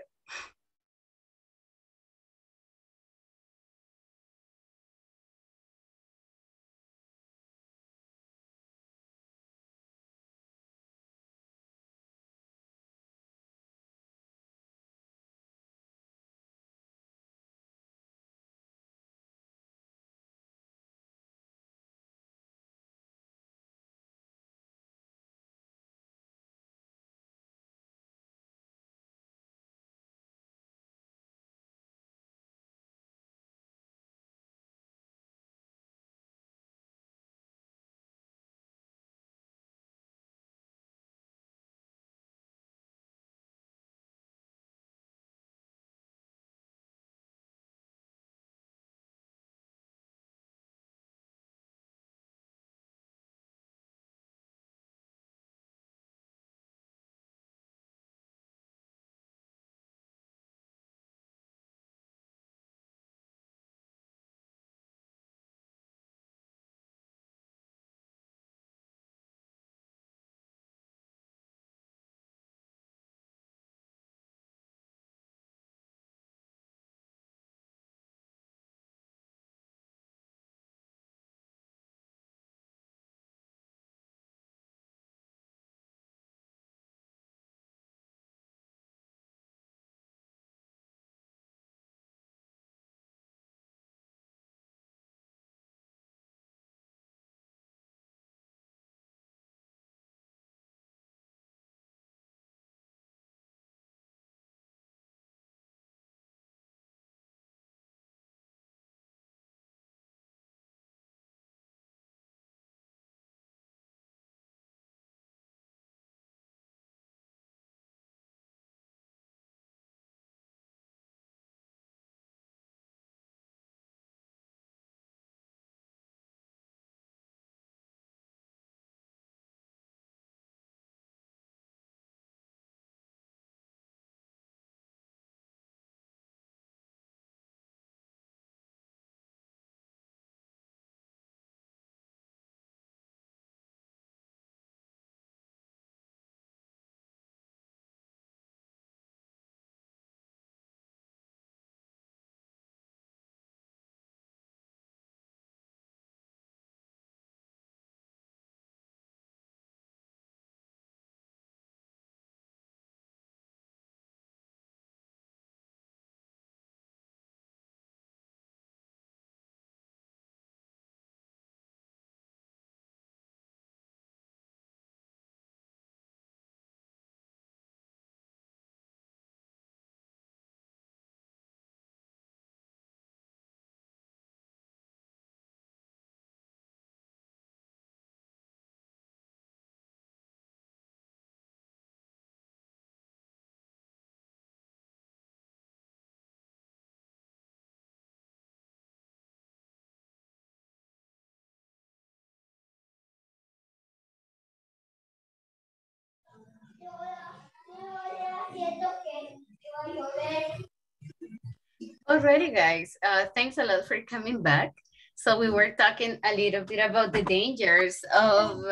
Alrighty, guys, thanks a lot for coming back. So we were talking a little bit about the dangers of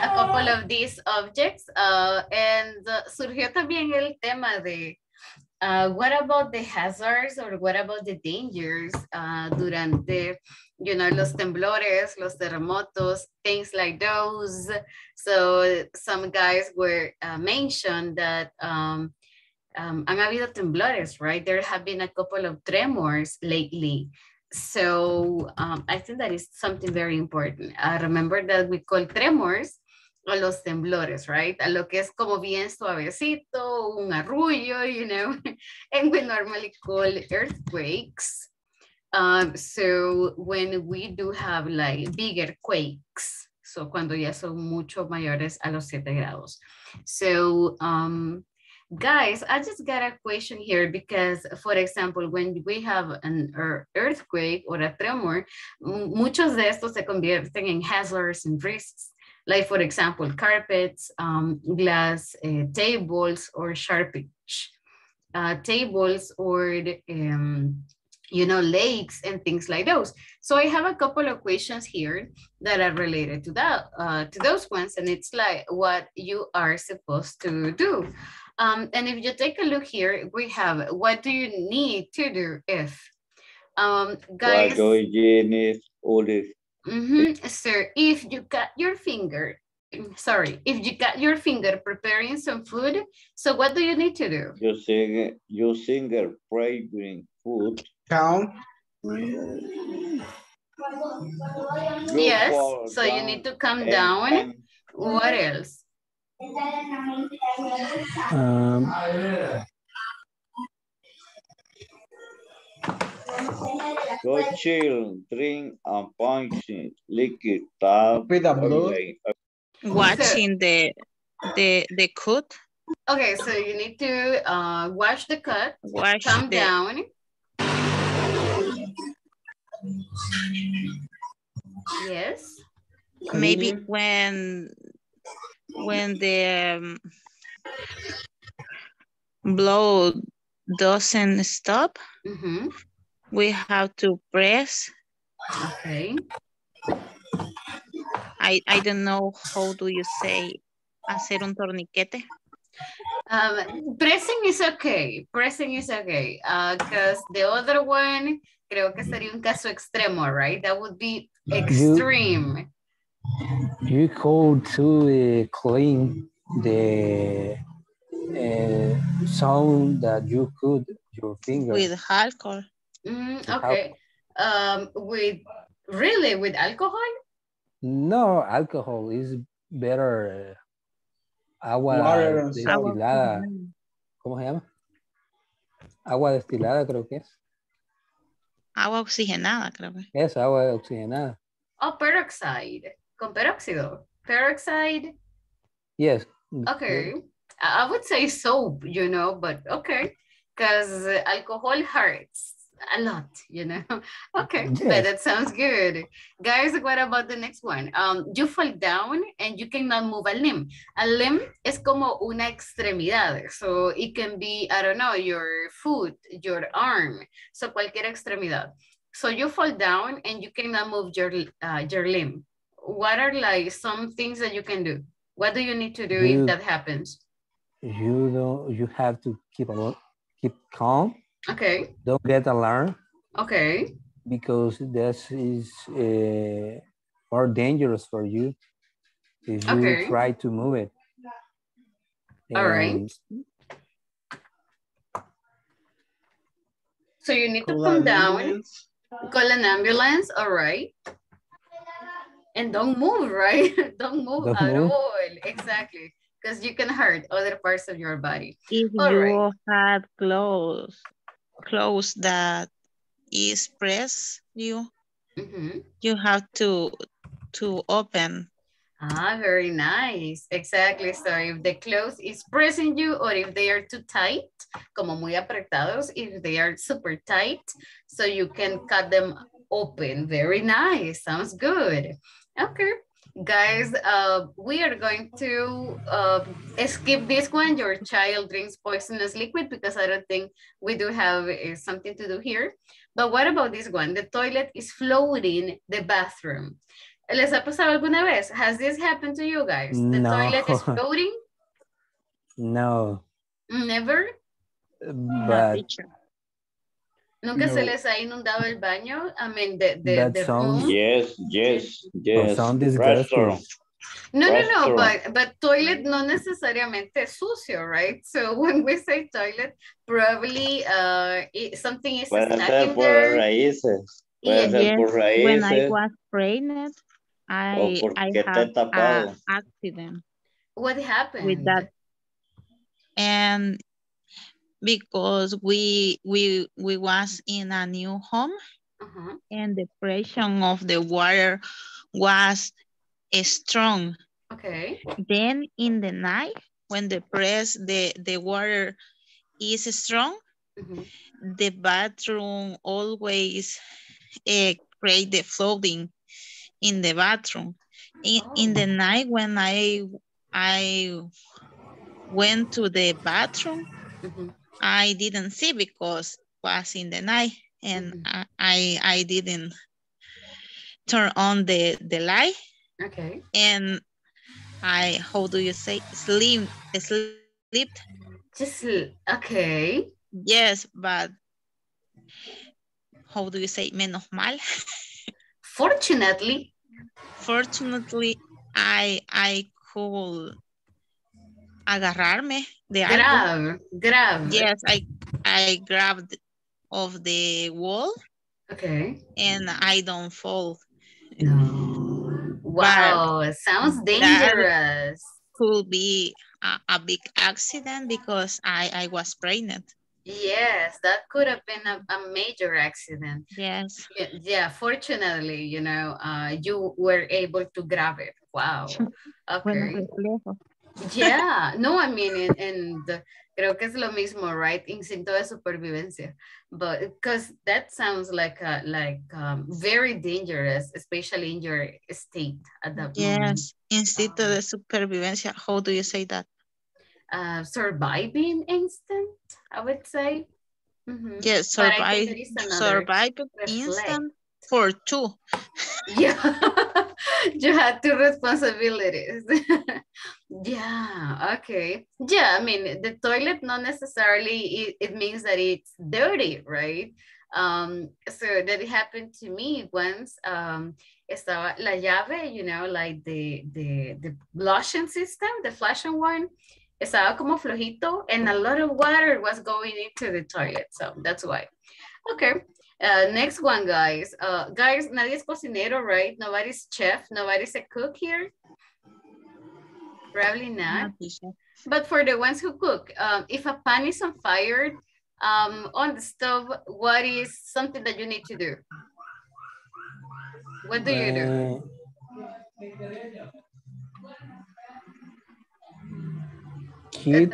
a couple of these objects, and surgió también el tema de what about the hazards or what about the dangers durante, you know, los temblores, los terremotos, things like those. So some guys were mentioned that han habido temblores, right? There have been a couple of tremors lately. So I think that is something very important. Remember that we call tremors o los temblores, right? A lo que es como bien suavecito, un arrullo, you know, and we normally call earthquakes. So when we do have like bigger quakes, so cuando ya son mucho mayores a los 7 grados. So, guys, I just got a question here because, for example, when we have an earthquake or a tremor, muchos de estos se convierten en hazards and risks. Like, for example, carpets, glass tables, or sharp edge tables, or you know, lakes and things like those. So I have a couple of questions here that are related to that, to those ones, and it's like what you are supposed to do. And if you take a look here, we have what do you need to do if, guys. So if you cut your finger, sorry, if you cut your finger preparing some food, so what do you need to do? Your finger preparing food. Count. Yes, so you need to calm down. What else? Go chill, drink and punching, liquid, tap, watching the cut. Okay, so you need to wash the cut, calm down. Yes. Maybe when the blow doesn't stop, we have to press. Okay. I don't know, how do you say hacer un torniquete? Pressing is okay. Pressing is okay. Because the other one, creo que sería un caso extremo, right? That would be extreme. You go to clean the sound that you could your finger with alcohol. Okay. With really with alcohol? No, alcohol is better. Agua destilada. ¿Cómo se llama? Agua destilada, creo que es. Agua oxigenada, creo que es. Agua oxigenada. Oh, peroxide. Con peróxido. Peroxide? Yes. Okay. I would say soap, you know, but okay. Because alcohol hurts a lot, you know. Okay, yes. But that sounds good. Guys, what about the next one? You fall down and you cannot move a limb. A limb es como una extremidad. So it can be, I don't know, your foot, your arm. So cualquier extremidad. So you fall down and you cannot move your limb. What are like some things that you can do? What do you need to do if that happens? You don't, you have to keep calm. Okay. Don't get alarmed. Okay. Because this is more dangerous for you if you try to move it. All right. So you need to calm down, call an ambulance, all right? And don't move, right? Don't move at all. Exactly. Because you can hurt other parts of your body. If you have clothes that is press you, you have to open. Ah, very nice. Exactly. So if the clothes is pressing you, or if they are too tight, como muy apretados, if they are super tight, so you can cut them open. Very nice. Sounds good. Okay. Guys, we are going to skip this one. Your child drinks poisonous liquid, because I don't think we do have something to do here. But what about this one? The toilet is floating the bathroom. ¿Les ha pasado alguna vez? Has this happened to you guys? The no. Toilet is floating? No. Never? But... ¿Nunca no. se les ha inundado el baño? I mean, the sounds, room. Yes. Sound disgusting. No, but toilet no necesariamente sucio, right? So when we say toilet, probably something is snacking there. Yes, when I was pregnant, I had an accident. What happened? With that. And... because we was in a new home, and the pressure of the water was strong. Okay. Then in the night, when the water is strong, the bathroom always create the flooding in the bathroom. In the night when I went to the bathroom, I didn't see because it was in the night, and I didn't turn on the light. Okay. And I, how do you say, sleep? Just okay. Yes, but how do you say, menos mal? Fortunately, I could agarrarme de algo. Grab. Yes, I grabbed of the wall. Okay. And I don't fall. No. Wow, but sounds dangerous. Could be a big accident because I was pregnant. Yes, that could have been a major accident. Yes. Yeah, fortunately, you know, you were able to grab it. Wow. Okay. Yeah, no, I mean, and creo que es lo mismo, right? Instinto de supervivencia, but because that sounds like very dangerous, especially in your state at that moment. Yes, instinto de supervivencia. How do you say that? Surviving instinct, I would say. Yes, surviving instinct for two. Yeah. You had two responsibilities. Yeah, okay. Yeah, I mean, the toilet not necessarily, it means that it's dirty, right? So that happened to me once. Estaba la llave, you know, like the flushing system, the flushing one, estaba como flojito, and a lot of water was going into the toilet, so that's why. Okay. Next one, guys. Guys, nadie es cocinero, right? Nobody's chef. Nobody's a cook here. Probably not. But for the ones who cook, if a pan is on fire on the stove, what is something that you need to do? What do you do? Keep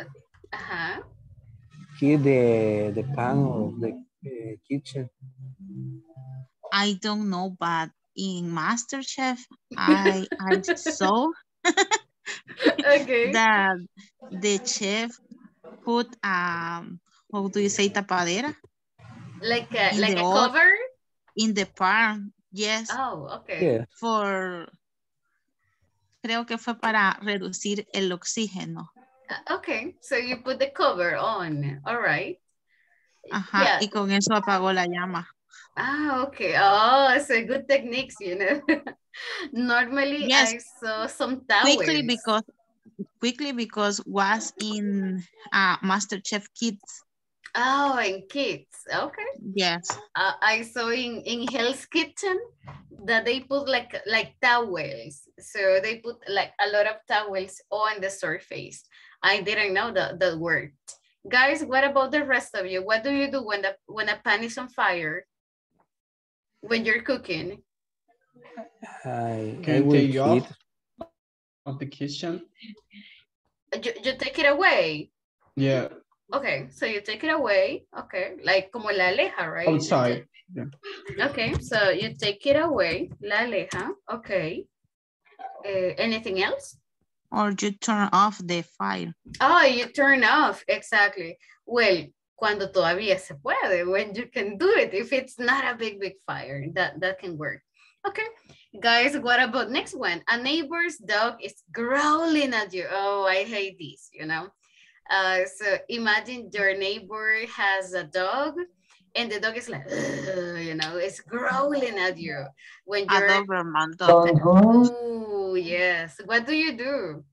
the pan of the kitchen. I don't know, but in MasterChef, I saw that the chef put how do you say, tapadera? Like a cover in the pan. Yes. Oh, okay. Yeah. For creo que fue para reducir el oxígeno. Okay, so you put the cover on. All right. Ajá, yeah. Y con eso apagó la llama. Ah, okay. Oh, so good techniques, you know. Normally, yes. I saw some towers. Quickly because was in MasterChef Kids. Oh, in Kids. Okay. Yes. I saw in Hell's Kitchen that they put like towels. So they put like a lot of towels on the surface. I didn't know that worked. Guys, what about the rest of you? What do you do when a pan is on fire? When you're cooking? I will take off of the kitchen. You take it away? Yeah. Okay, so you take it away. Okay, like como la aleja, right? Outside. Yeah. Okay, so you take it away. La aleja. Okay. Anything else? Or you turn off the fire. Oh, you turn off, exactly. Well, cuando todavía se puede, when you can do it, if it's not a big, big fire, that can work. Okay, guys, what about next one? A neighbor's dog is growling at you. Oh, I hate this, you know. So imagine your neighbor has a dog and the dog is like, you know, it's growling at you. When you're a Doberman dog. Oh, yes. What do you do?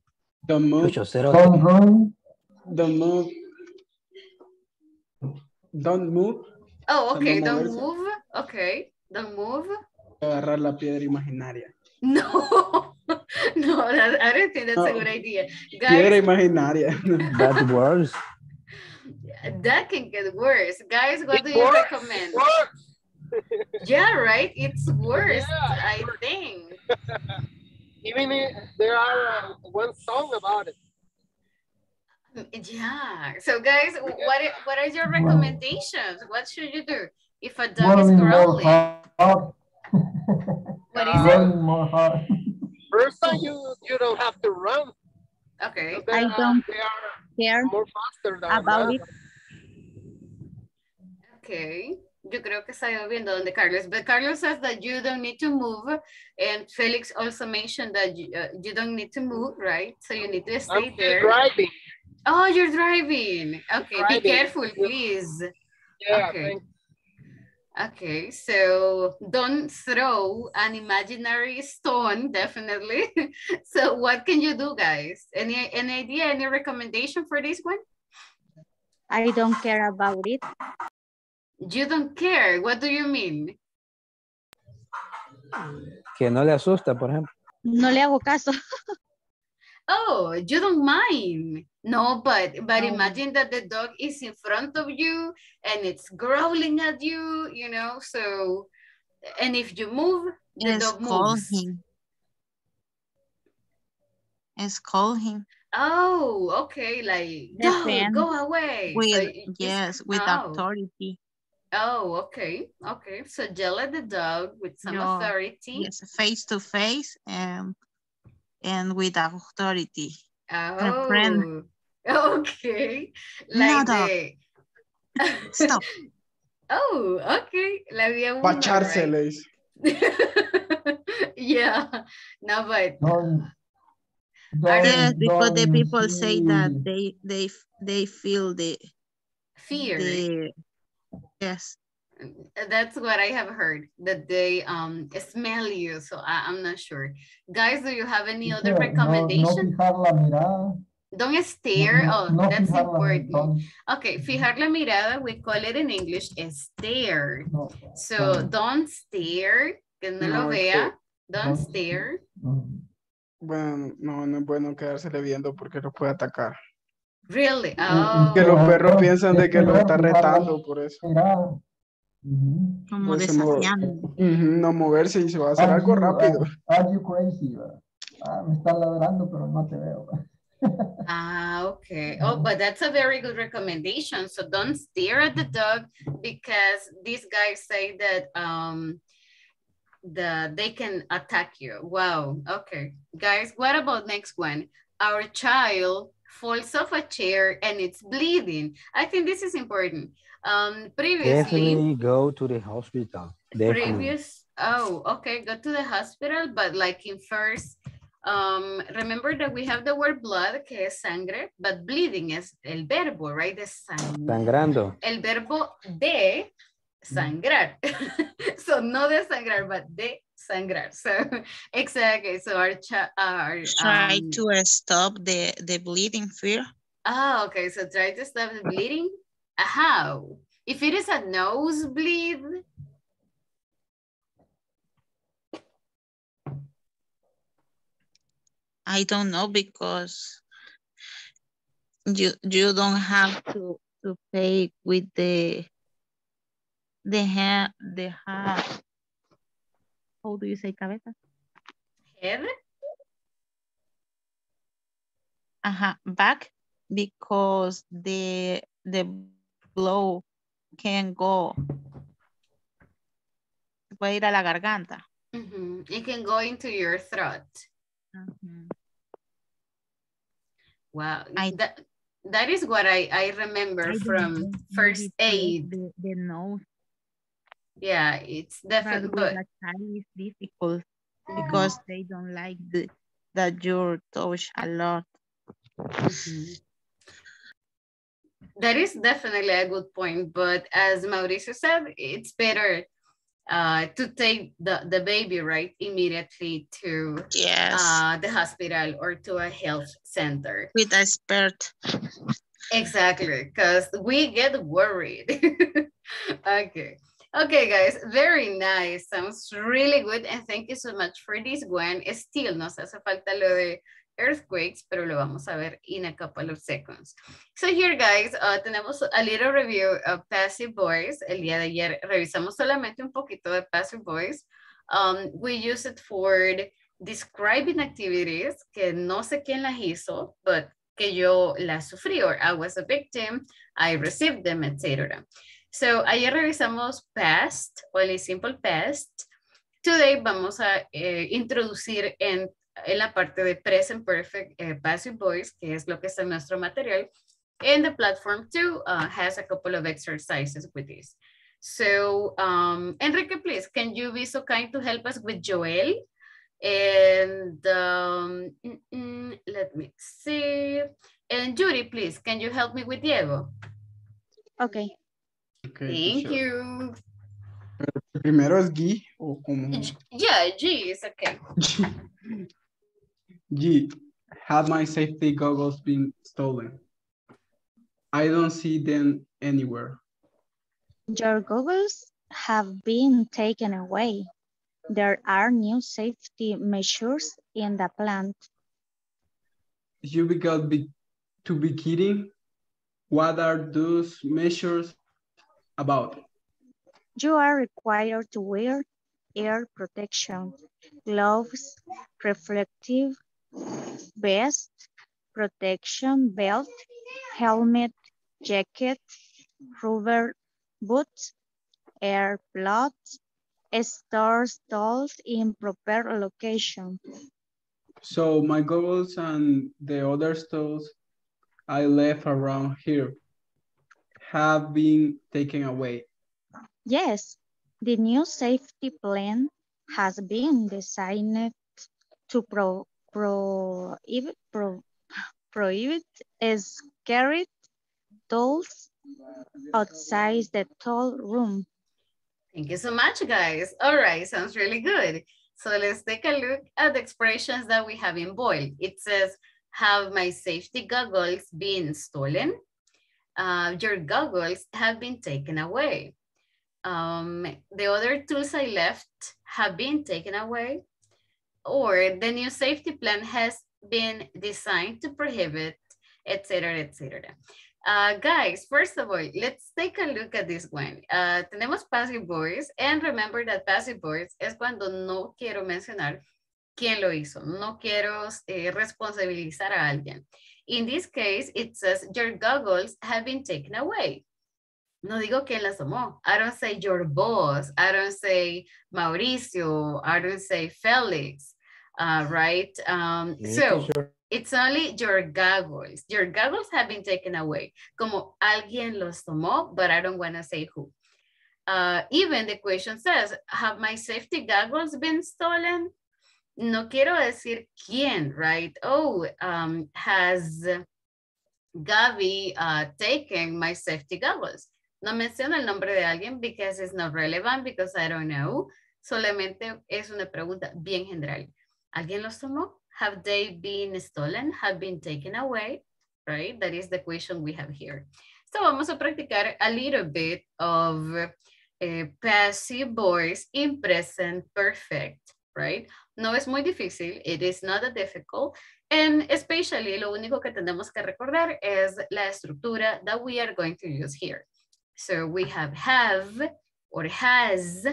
Don't move. Don't move. Don't move. Don't move. Oh, okay. Don't move. Okay. Don't move. Agarrar la piedra imaginaria. No, no, I don't think that's a good idea. Guys, piedra imaginaria. That's worse. That can get worse. Guys, what do you recommend? Yeah, right? It's worse, yeah, I think. Even if there are one song about it. Yeah. So guys, what are your recommendations? What should you do if a dog is growling? What is it? First time you don't have to run. Okay. So they are more faster than about it. Okay. Yo creo que está viendo donde Carlos. But Carlos says that you don't need to move. And Felix also mentioned that you don't need to move, right? So you need to stay there. Driving. Oh, you're driving. Okay, driving. Be careful, please. Yeah, okay. Thanks. Okay, so don't throw an imaginary stone, definitely. So what can you do, guys? Any idea, any recommendation for this one? I don't care about it. You don't care? What do you mean? Que no le asusta, por ejemplo. No le hago caso. Oh, you don't mind. No, but imagine that the dog is in front of you and it's growling at you, you know, so, and if you move, the dog moves. It's calling. Oh, okay, like, dog, go away. With, so yes, with authority. Oh, okay, okay. So yell at the dog with some authority. Yes, face to face and with authority. Oh, okay. Like stop. Oh, okay. La vía uno, right? Yeah. No, but yes, because the people say that they feel the fear. Yes. That's what I have heard, that they smell you, so I'm not sure. Guys, do you have any other recommendation? Don't stare, that's important. Okay, fijar la mirada, we call it in English, stare. So don't stare, que no lo vea, don't stare. Bueno, no es bueno quedársele viendo porque lo puede atacar. Really? Oh. Que los perros piensan de que lo está retando, por eso. Como pues desafiando. No moverse y se va a hacer algo rápido. Are you crazy? Me está ladrando, pero no te veo. Okay. Oh, but that's a very good recommendation. So don't stare at the dog because these guys say that they can attack you. Wow. Okay. Guys, what about next one? Our child falls off a chair and it's bleeding. I think this is important. Previously, definitely go to the hospital. Definitely. Go to the hospital, but like in first, remember that we have the word blood, que es sangre, but bleeding is el verbo, right? The sangrando. El verbo de sangrar. So no de sangrar, but de sangrar. So exactly. So try to stop the bleeding fear. Oh, okay. So try to stop the bleeding. How? If it is a nosebleed, I don't know because you don't have to pay with the head. How do you say cabeza? Head. Back, because the blow can go. Puede ir a la garganta. It can go into your throat. Mm-hmm. Wow, that is what I remember from first aid. The nose. Yeah, it's definitely, but it's difficult because they don't like that you touch a lot. Mm-hmm. That is definitely a good point, but as Mauricio said, it's better to take the baby, right, immediately to the hospital or to a health center. With an expert. Exactly, because we get worried. Okay, guys, very nice. Sounds really good, and thank you so much for this one. Still, nos hace falta lo de earthquakes, pero lo vamos a ver in a couple of seconds. So here, guys, tenemos a little review of passive voice. El día de ayer revisamos solamente un poquito de passive voice. We use it for describing activities que no sé quién las hizo, but que yo las sufrí, or I was a victim, I received them, etc. So ayer revisamos past, only simple past. Today vamos a introducir en la parte de present perfect passive voice, que es lo que está en nuestro material. And the platform too has a couple of exercises with this. So Enrique, please, can you be so kind to help us with Joel? And let me see. And Yuri, please, can you help me with Diego? Okay. Thank you. Primero es G o como... Yeah, G is okay. G, have my safety goggles been stolen? I don't see them anywhere. Your goggles have been taken away. There are new safety measures in the plant. You began to be kidding. What are those measures about? You are required to wear ear protection, gloves, reflective vest, protection belt, helmet, jacket, rubber boots, earplugs, store stored in proper location. So my goggles and the other stuff I left around here have been taken away. Yes, the new safety plan has been designed to prohibit scary dolls outside the toll room. Thank you so much, guys. All right, sounds really good. So let's take a look at the expressions that we have in bold. It says, have my safety goggles been stolen? Your goggles have been taken away. The other tools I left have been taken away, or the new safety plan has been designed to prohibit, etc., etc. Guys, first of all, let's take a look at this one. Tenemos passive voice, and remember that passive voice es cuando no quiero mencionar quién lo hizo, no quiero responsabilizar a alguien. In this case, it says, your goggles have been taken away. No digo quién las tomó. I don't say your boss. I don't say Mauricio. I don't say Felix, right? So it's only your goggles. Your goggles have been taken away. Como alguien los tomó, but I don't want to say who. Even the question says, have my safety goggles been stolen? No quiero decir quién, right? Oh, has Gaby taken my safety goggles? No menciono el nombre de alguien because it's not relevant, because I don't know. Solamente es una pregunta bien general. ¿Alguien los tomó? Have they been stolen? Have been taken away? Right? That is the question we have here. So vamos a practicar a little bit of passive voice in present perfect. Right? No es muy difícil. It is not that difficult. And especially lo único que tenemos que recordar es la estructura that we are going to use here. So we have or has,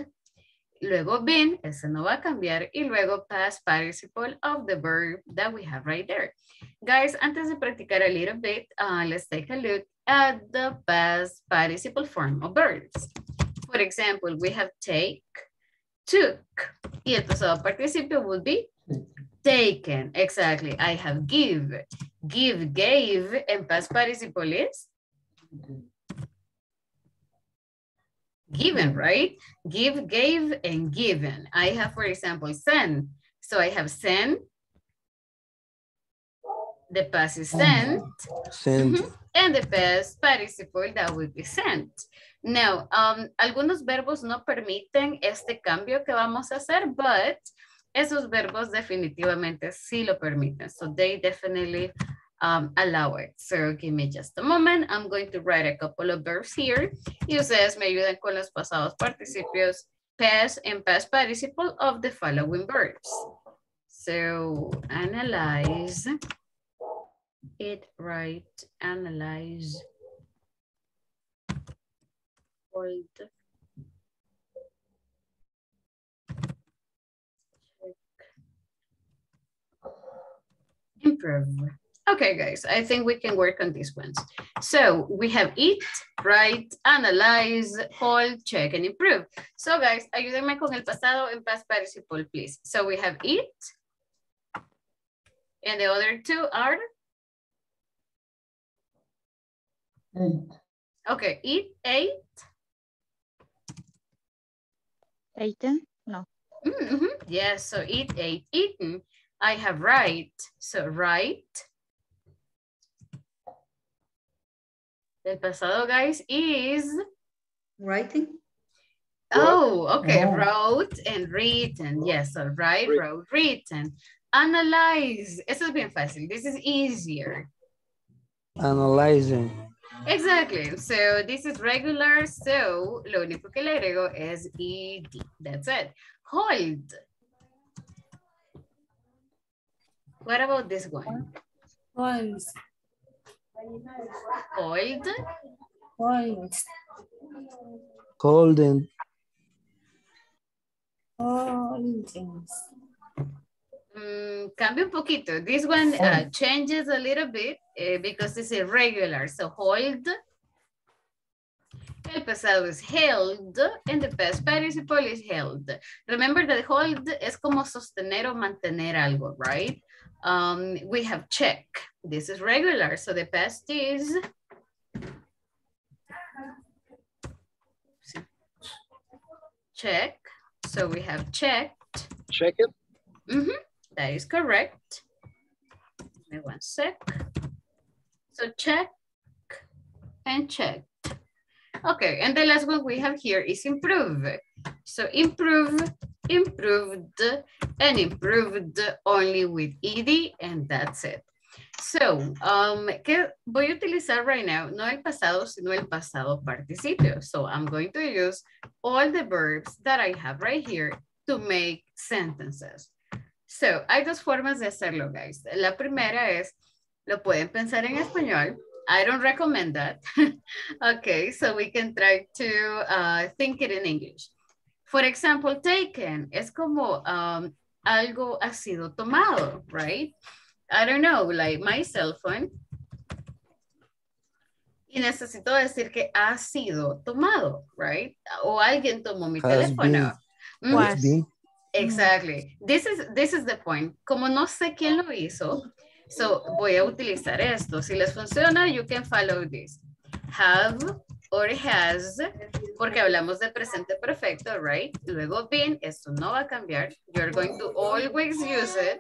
luego been, ese no va a cambiar, y luego past participle of the verb that we have right there. Guys, antes de practicar a little bit, let's take a look at the past participle form of verbs. For example, we have take, took, y el pasado participio would be taken, exactly. I have give, give, gave, and past participle is? Given, right? Give, gave, and given. I have, for example, send. So I have send. The past is sent. Sent. Mm-hmm. And the past participle that will be sent. Now, algunos verbos no permiten este cambio que vamos a hacer, but esos verbos definitivamente sí lo permiten. So they definitely allow it. So give me just a moment. I'm going to write a couple of verbs here. Y ustedes me ayudan con los pasados participios, past and past participle of the following verbs. So analyze it, right? Analyze. Hold. Improve. Okay, guys, I think we can work on these ones. So we have eat, write, analyze, hold, check, and improve. So, guys, ayúdenme con el pasado en past participle, please. So we have eat, and the other two are? Eight. Okay, eat, ate. Eaten? No. Mm-hmm. Yes, so eat, ate, eaten. I have write, so write. El pasado, guys, is? Writing. Oh, okay, no. Wrote and written. Yes, so write, wrote, written. Analyze, eso es bien fácil, this is easier. Analyzing. Exactly, so this is regular, so lo único que le agrego es ed, that's it. Hold. What about this one? Hold. Hold. Hold. Holding. Holding. Cambia un poquito. This one changes a little bit because it's irregular. So hold. El pasado is held and the past participle is held. Remember that hold es como sostener o mantener algo, right? We have check. This is regular. So the past is. Check. So we have checked. Check it. Mm-hmm. That is correct. Give me one sec. So check and check. Okay, and the last one we have here is improve. So improve, improved, and improved only with ed, and that's it. So, que voy a utilizar right now, no el pasado, sino el pasado participio. So I'm going to use all the verbs that I have right here to make sentences. So, hay dos formas de hacerlo, guys. La primera es, lo pueden pensar en español. I don't recommend that. Okay, so we can try to think it in English. For example, taken es como algo ha sido tomado, right? I don't know, like my cell phone. Y necesito decir que ha sido tomado, right? O alguien tomó mi teléfono. Mm-hmm. Exactly. This is the point. Como no sé quién lo hizo, so, voy a utilizar esto. Si les funciona, you can follow this. Have or has, porque hablamos de presente perfecto, right? Luego been, esto no va a cambiar. You're going to always use it.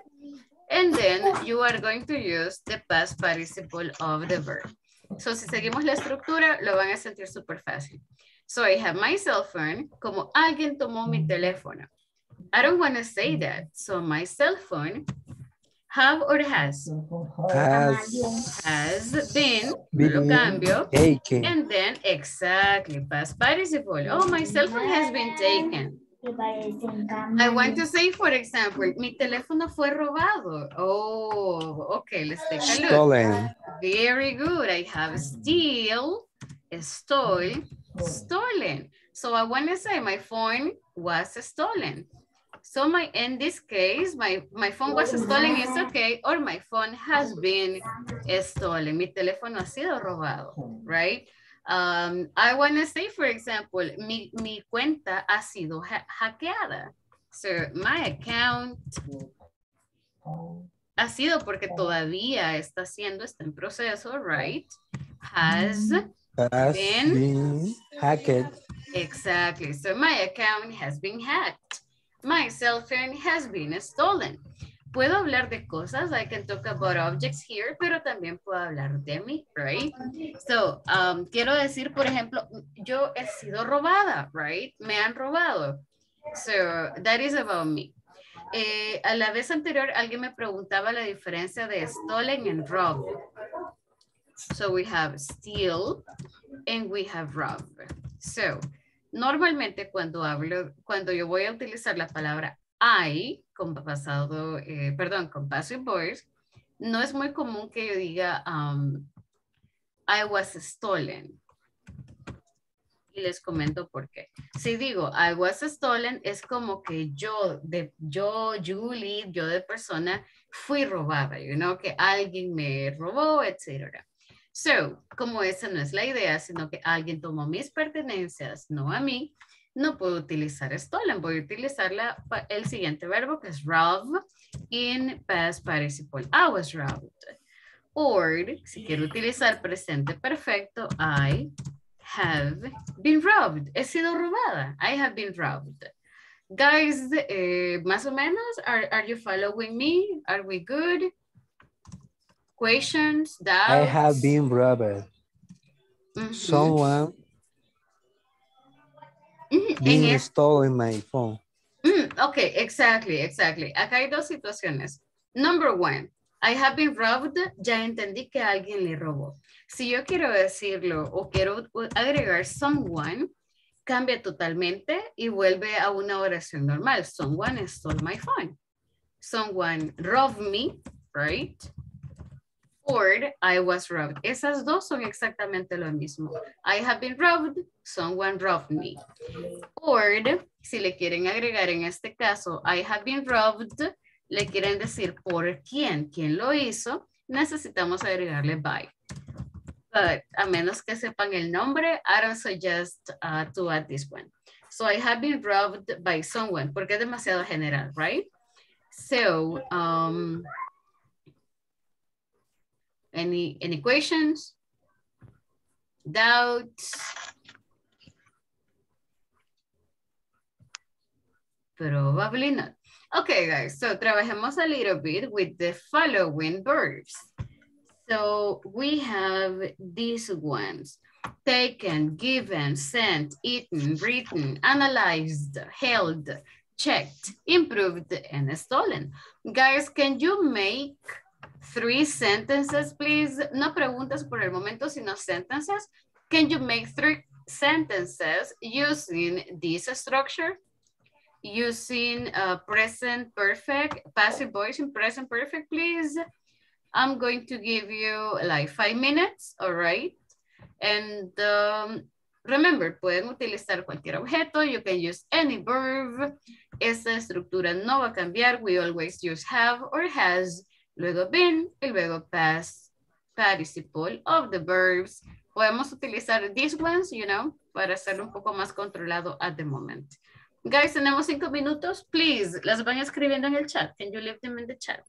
And then you are going to use the past participle of the verb. So, si seguimos la estructura, lo van a sentir súper fácil. So, I have my cell phone, como alguien tomó mi teléfono. I don't want to say that. So, my cell phone... Have or has? Has been lo cambio. Taken. And then, exactly, past participle. Oh, my cell phone has been taken. I want to say, for example, mi teléfono fue robado. Oh, okay, let's take a look. Stolen. Very good. I have steal, stole, stolen. So I want to say my phone was stolen. So in this case, my phone was stolen, it's okay, or my phone has been stolen. Mi teléfono ha sido robado, right? I want to say, for example, mi cuenta ha sido hackeada. So my account ha sido porque todavía está en proceso, right? Has been hacked. Exactly. So my account has been hacked. My cell phone has been stolen. Puedo hablar de cosas. I can talk about objects here, pero también puedo hablar de mí, right? So, quiero decir, por ejemplo, yo he sido robada, right? Me han robado. So, that is about me. A la vez anterior, alguien me preguntaba la diferencia de stolen and rob. So, we have steal and we have rob. So, normalmente cuando yo voy a utilizar la palabra I, con passive voice, no es muy común que yo diga I was stolen. Y les comento por qué. Si digo I was stolen, es como que yo de persona fui robada, you know, que alguien me robó, etc. So, como esa no es la idea, sino que alguien tomó mis pertenencias, no a mí, no puedo utilizar stolen, voy a utilizar el siguiente verbo que es rob in past participle. I was robbed. Or, si quiero utilizar presente perfecto, I have been robbed. He sido robada. I have been robbed. Guys, más o menos, are you following me? Are we good? Questions, doubts? I have been robbed. Mm-hmm. Someone... being stolen my phone. Okay, exactly. Acá hay dos situaciones. Number one, I have been robbed. Ya entendí que alguien le robó. Si yo quiero decirlo o quiero agregar someone, cambia totalmente y vuelve a una oración normal. Someone stole my phone. Someone robbed me, right? Or I was robbed. Esas dos son exactamente lo mismo. I have been robbed, someone robbed me. Or, si le quieren agregar en este caso, I have been robbed, le quieren decir por quién, quién lo hizo, necesitamos agregarle by. But a menos que sepan el nombre, I don't suggest to add this one. So I have been robbed by someone, porque es demasiado general, right? So, any questions, doubts? Probably not. Okay, guys, so trabajemos a little bit with the following verbs. So we have these ones: taken, given, sent, eaten, written, analyzed, held, checked, improved, and stolen. Guys, can you make 3 sentences, please? No preguntas por el momento, sino sentences. Can you make 3 sentences using this structure? Using present perfect, passive voice in present perfect, please. I'm going to give you like 5 minutes, all right? And remember, pueden utilizar cualquier objeto. You can use any verb. Esta estructura no va a cambiar. We always use have or has. Luego been y luego past participle of the verbs. Podemos utilizar these ones, you know, para ser un poco más controlado at the moment. Guys, tenemos 5 minutos. Please, las van escribiendo en el chat. Can you leave them in the chat?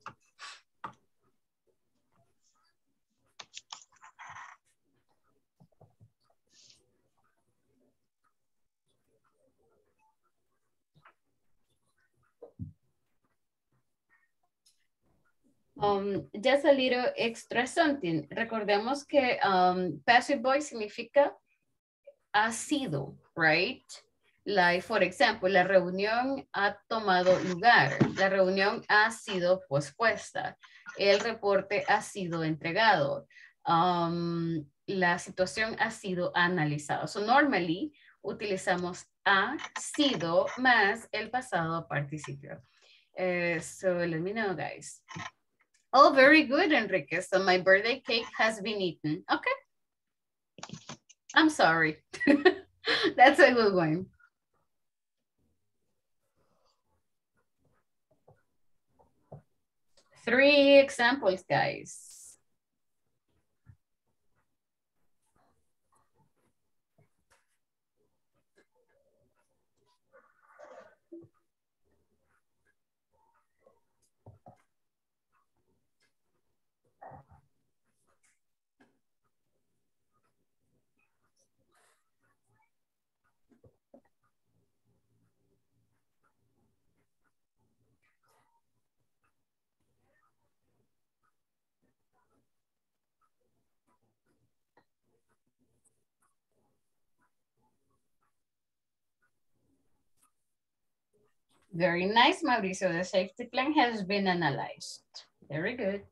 Just a little extra something. Recordemos que passive voice significa ha sido, right? Like, for example, la reunión ha tomado lugar. La reunión ha sido pospuesta. El reporte ha sido entregado. La situación ha sido analizada. So, normally, utilizamos ha sido más el pasado participio. So, let me know, guys. Oh, very good, Enrique. So my birthday cake has been eaten. Okay. I'm sorry. That's a good one. Three examples, guys. Very nice, Mauricio. The safety plan has been analyzed. Very good.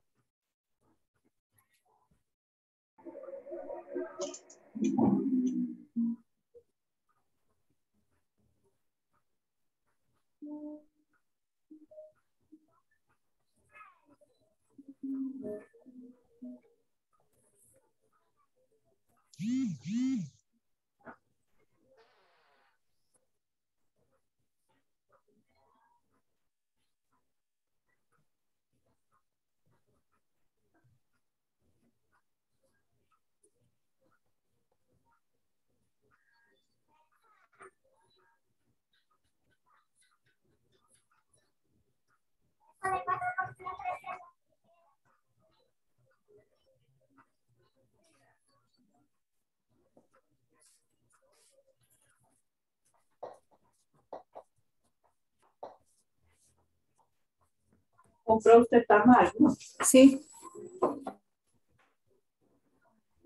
Compró usted tamal, ¿no? Sí.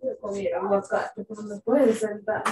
Yo comiera aguacate, pero no puede sentar.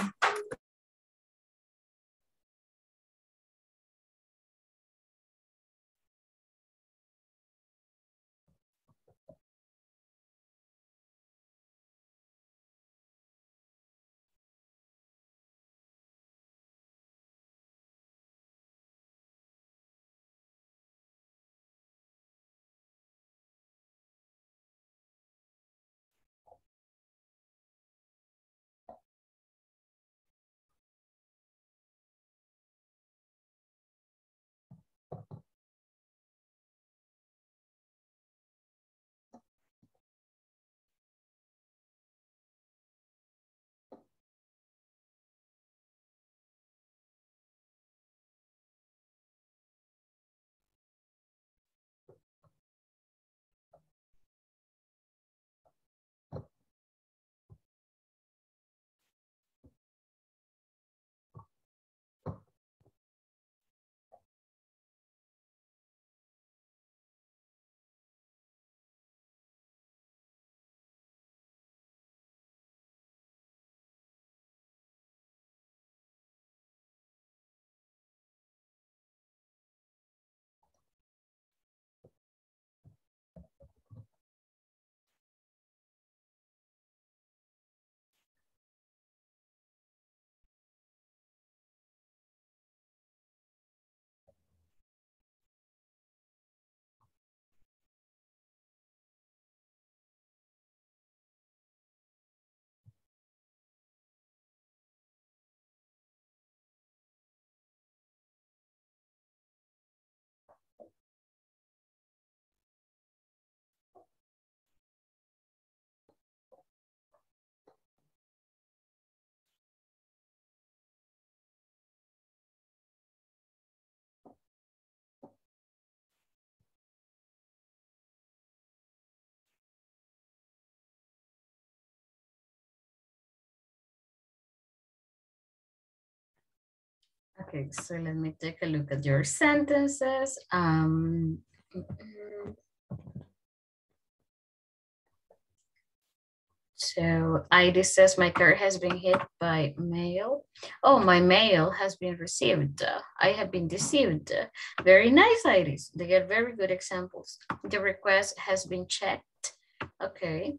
Okay, so let me take a look at your sentences. So Iris says, my car has been hit by mail. Oh, my mail has been received. I have been deceived. Very nice, Iris. They are very good examples. The request has been checked. Okay.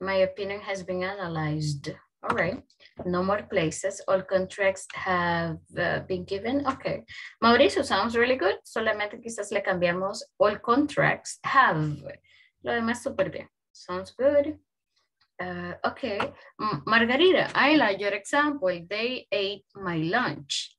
My opinion has been analyzed. All right, no more places. All contracts have been given. Okay, Mauricio, sounds really good. Solamente quizás le cambiamos all contracts have. Lo demás súper bien. Sounds good. Okay, Margarita, I like your example. They ate my lunch.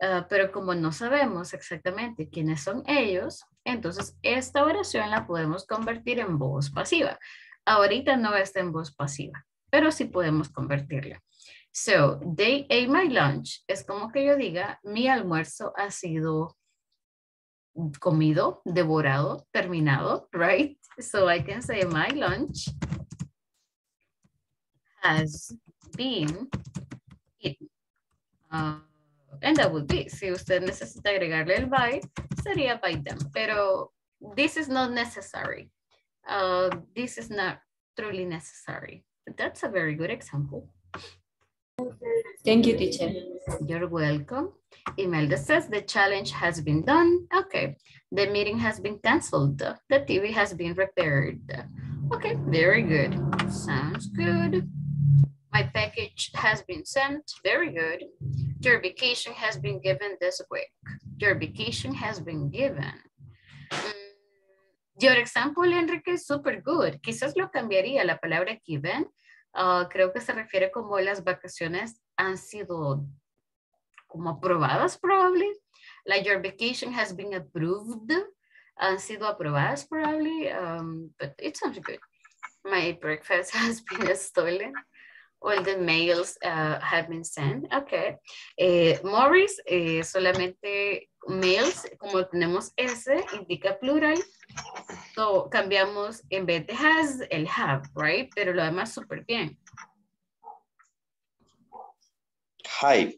Pero como no sabemos exactamente quiénes son ellos, entonces esta oración la podemos convertir en voz pasiva. Ahorita no está en voz pasiva, pero sí podemos convertirla. So, they ate my lunch. Es como que yo diga, mi almuerzo ha sido comido, devorado, terminado, right? So I can say my lunch has been eaten. And that would be, si usted necesita agregarle el by, sería by them. Pero this is not necessary. This is not truly necessary. That's a very good example. Thank you, teacher. You're welcome. Imelda says the challenge has been done. Okay. The meeting has been canceled. The TV has been repaired. Okay, very good. Sounds good. My package has been sent. Very good. Your vacation has been given this week. Your vacation has been given. Your example, Enrique, is super good. Quizás lo cambiaría la palabra given. Creo que se refiere como las vacaciones han sido como aprobadas, probably. Like your vacation has been approved. Han sido aprobadas, probably. But it sounds good. My breakfast has been stolen. All the mails have been sent. Okay. Morris, solamente mails, como tenemos S, indica plural. So, cambiamos en vez de has, el have, right? Pero lo demás súper bien. Hi.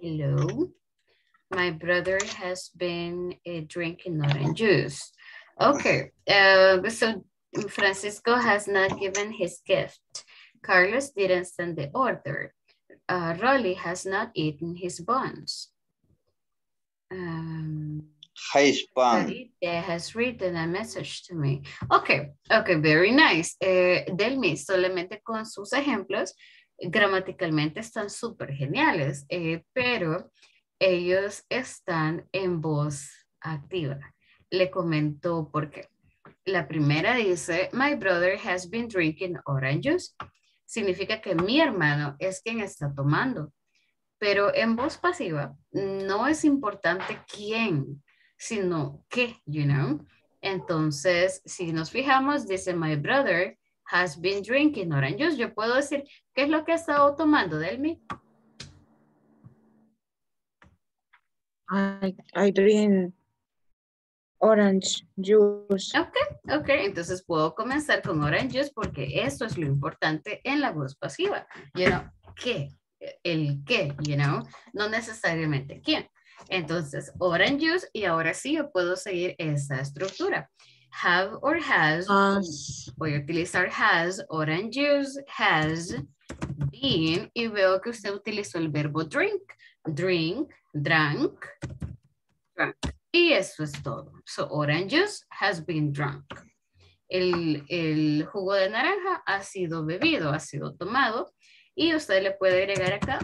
Hello. My brother has been drinking orange juice. Okay. So, Francisco has not given his gift. Carlos didn't send the order. Rolly has not eaten his buns. His bun. Has written a message to me. Okay, okay, very nice. Delmi, solamente con sus ejemplos, gramaticalmente están súper geniales, pero ellos están en voz activa. Le comento por qué. La primera dice, my brother has been drinking orange juice. Significa que mi hermano es quien está tomando. Pero en voz pasiva, no es importante quién, sino qué, you know. Entonces, si nos fijamos, dice, my brother has been drinking orange juice. Yo puedo decir, ¿qué es lo que ha estado tomando, Delmi? I drink orange juice. Ok, ok. Entonces puedo comenzar con orange juice porque eso es lo importante en la voz pasiva. You know, ¿qué? El qué, you know. No necesariamente quién. Entonces, orange juice y ahora sí yo puedo seguir esa estructura. Have or has. Voy a utilizar has, orange juice, has, been. Y veo que usted utilizó el verbo drink. Drink, drank, drank. Y eso es todo. So, orange juice has been drunk. El jugo de naranja ha sido bebido, ha sido tomado. Y usted le puede agregar acá,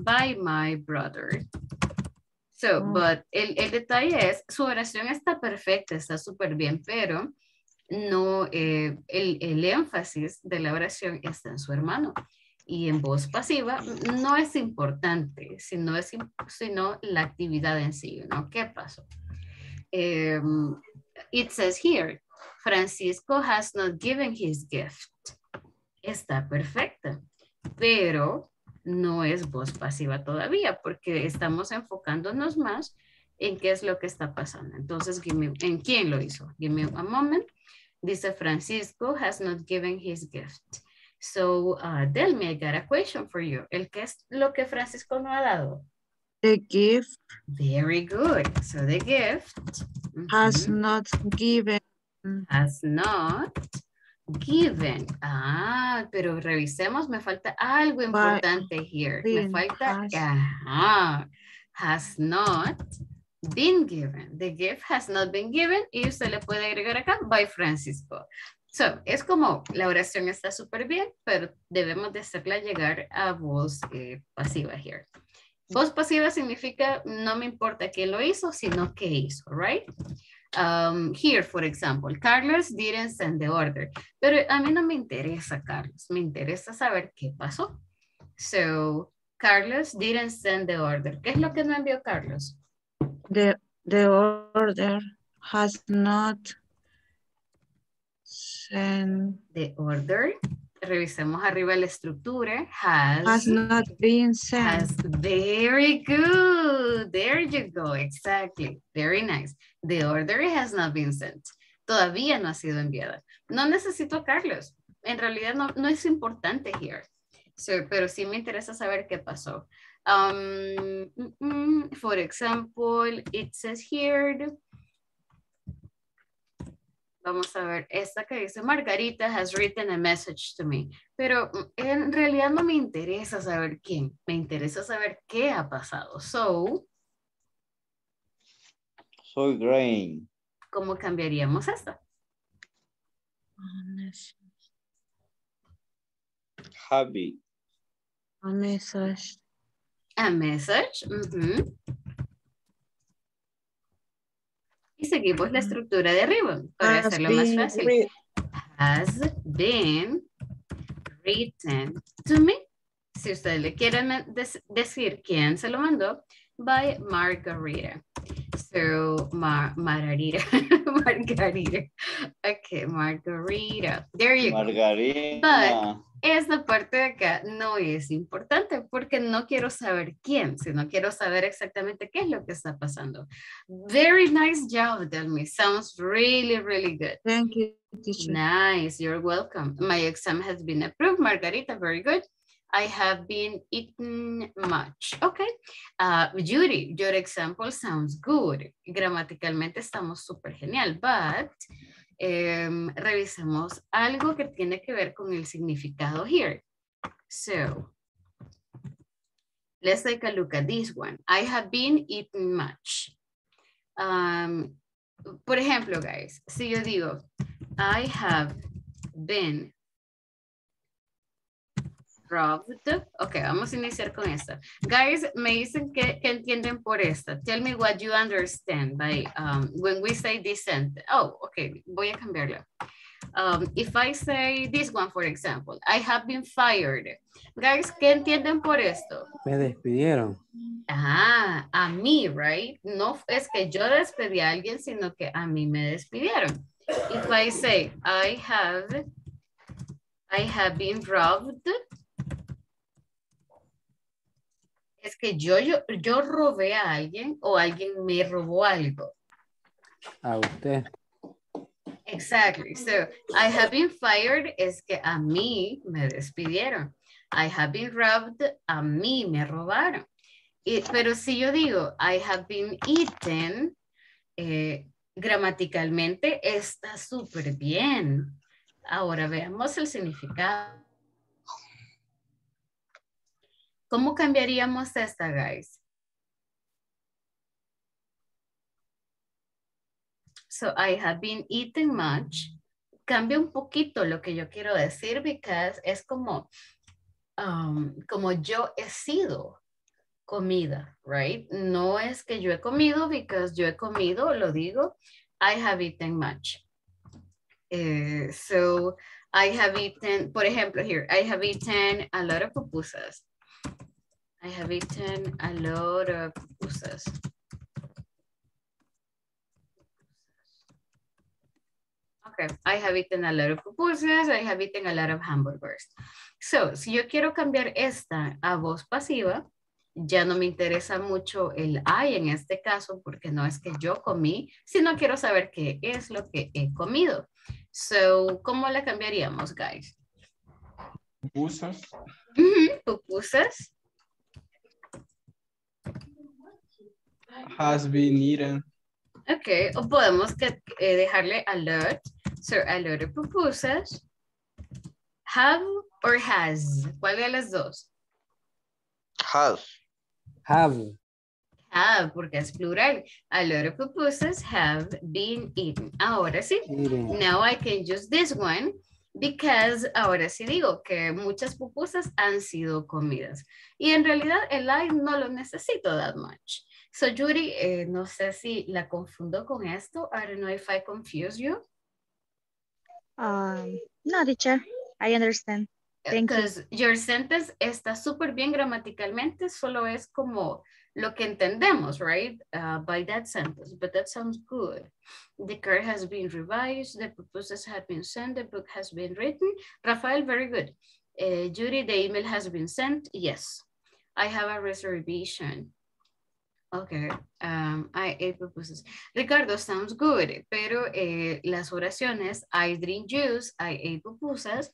by my brother. So, but el detalle es, su oración está perfecta, está súper bien, pero no, el énfasis de la oración está en su hermano. Y en voz pasiva no es importante, sino la actividad en sí, ¿no? ¿Qué pasó? It says here, Francisco has not given his gift. Está perfecta, pero no es voz pasiva todavía porque estamos enfocándonos más en qué es lo que está pasando. Entonces, ¿en quién lo hizo? Give me a moment. Dice Francisco has not given his gift. So, Delmi, I got a question for you. ¿El qué es lo que Francisco no ha dado? The gift. Very good. So, the gift. Has not given. Has not given. Ah, pero revisemos. Me falta algo importante here. Me falta. Ajá. Has not been given. The gift has not been given. Y usted le puede agregar acá by Francisco. So, es como la oración está súper bien, pero debemos de hacerla llegar a voz pasiva here. Voz pasiva significa no me importa quién lo hizo, sino qué hizo, right? Here, for example, Carlos didn't send the order. Pero a mí no me interesa, Carlos. Me interesa saber qué pasó. So, Carlos didn't send the order. ¿Qué es lo que no envió Carlos? The order has not... And the order, revisemos arriba la estructura, has not been sent. Has, very good, there you go, exactly, very nice. The order has not been sent, todavía no ha sido enviada. No necesito a Carlos, en realidad no es importante here, so, pero sí me interesa saber qué pasó. For example, it says here, Vamos a ver, esta que dice Margarita has written a message to me. Pero en realidad no me interesa saber quién. Me interesa saber qué ha pasado. So. Soy Grain. ¿Cómo cambiaríamos esta? Javi. A message. A message. Uh-huh. Y seguimos la estructura de arriba para hacerlo más fácil. Has been written to me. Si ustedes le quieren decir quién se lo mandó, by Margarita. So, Margarita. Margarita. Okay, Margarita. There you go. Margarita. But esta parte de acá no es importante porque no quiero saber quién, sino quiero saber exactamente qué es lo que está pasando. Very nice job, Delmi. Sounds really, really good. Thank you, teacher. Nice. You're welcome. My exam has been approved, Margarita. Very good. I have been eating much. Okay. Yuri, your example sounds good. Gramaticalmente estamos súper genial, but revisemos algo que tiene que ver con el significado here. So, let's take a look at this one. I have been eating much. Por ejemplo, guys, si yo digo, I have been robbed. Ok, vamos a iniciar con esta. Guys, me dicen que entienden por esta. Tell me what you understand by when we say this sentence. Oh, ok, voy a cambiarla. If I say this one, for example, I have been fired. Guys, ¿qué entienden por esto? Me despidieron. Ah, a mí, right? No es que yo despedí a alguien, sino que a mí me despidieron. If I say, I have been robbed. Es que yo robé a alguien o alguien me robó algo. A usted. Exactly. So, I have been fired es que a mí me despidieron. I have been robbed, a mí me robaron. Pero si yo digo, I have been eaten, gramaticalmente está súper bien. Ahora veamos el significado. ¿Cómo cambiaríamos esta, guys? So, I have been eating much. Cambia un poquito lo que yo quiero decir because es como, como yo he sido comida, right? No es que yo he comido because yo he comido, lo digo, I have eaten much. So, I have eaten, por ejemplo, here, I have eaten a lot of pupusas. I have eaten a lot of pupusas. Okay, I have eaten a lot of pupusas, I have eaten a lot of hamburgers. So, si yo quiero cambiar esta a voz pasiva, ya no me interesa mucho el I en este caso porque no es que yo comí, sino quiero saber qué es lo que he comido. So, ¿cómo la cambiaríamos, guys? Pupusas. Mm-hmm. Pupusas. Has been eaten. Okay, o podemos dejarle a lot. So, a lot of pupusas. Have or has. ¿Cuál de las dos? Has. Have. Have, porque es plural. A lot of pupusas have been eaten. Ahora sí. Eating. Now I can use this one because ahora sí digo que muchas pupusas han sido comidas. Y en realidad el I no lo necesito that much. So Yuri, no sé si la confundo con esto. I don't know if I confuse you. No, teacher. I understand. Because your sentence está súper bien gramaticalmente, solo es como lo que entendemos, right? By that sentence, but that sounds good. The car has been revised, the proposals have been sent, the book has been written. Rafael, very good. Yuri, the email has been sent. Yes, I have a reservation. Okay, I ate pupusas. Ricardo, sounds good, pero las oraciones, I drink juice, I ate pupusas,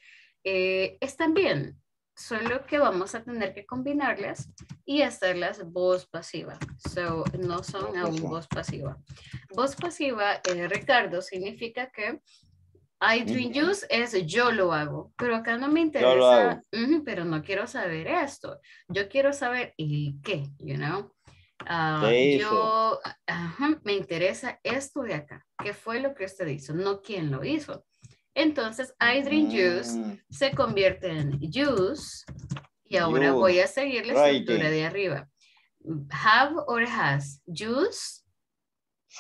están bien, solo que vamos a tener que combinarlas y hacerlas voz pasiva. So, no son aún voz pasiva. Voz pasiva, Ricardo, significa que I drink juice es yo lo hago, pero acá no me interesa, pero no quiero saber esto. Yo quiero saber el qué, you know. Yo, me interesa esto de acá. ¿Qué fue lo que usted hizo? No quién lo hizo. Entonces, I drink juice se convierte en juice y ahora voy a seguir la estructura de arriba. Have or has. Juice.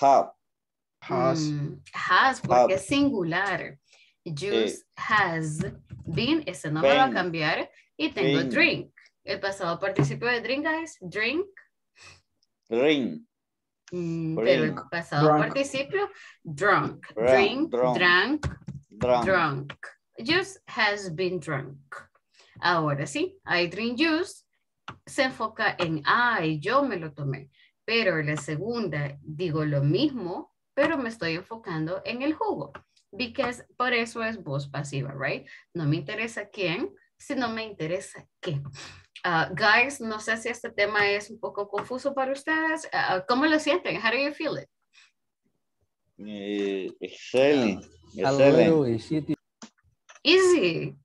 Have. Has. Has, porque es singular. Juice has been, ese no me va a cambiar. Y tengo drink. El pasado participio de drink, guys. Drink. Drink. Pero el pasado participio, drunk. Drink, drunk, drunk. Juice has been drunk. Ahora sí, I drink juice. Se enfoca en, yo me lo tomé. Pero la segunda, digo lo mismo, pero me estoy enfocando en el jugo. Because, por eso es voz pasiva, right? No me interesa quién, sino me interesa qué. Guys, no sé si este tema es un poco confuso para ustedes. ¿Cómo lo sienten? How do you feel it? Excelente. Excelente. Easy.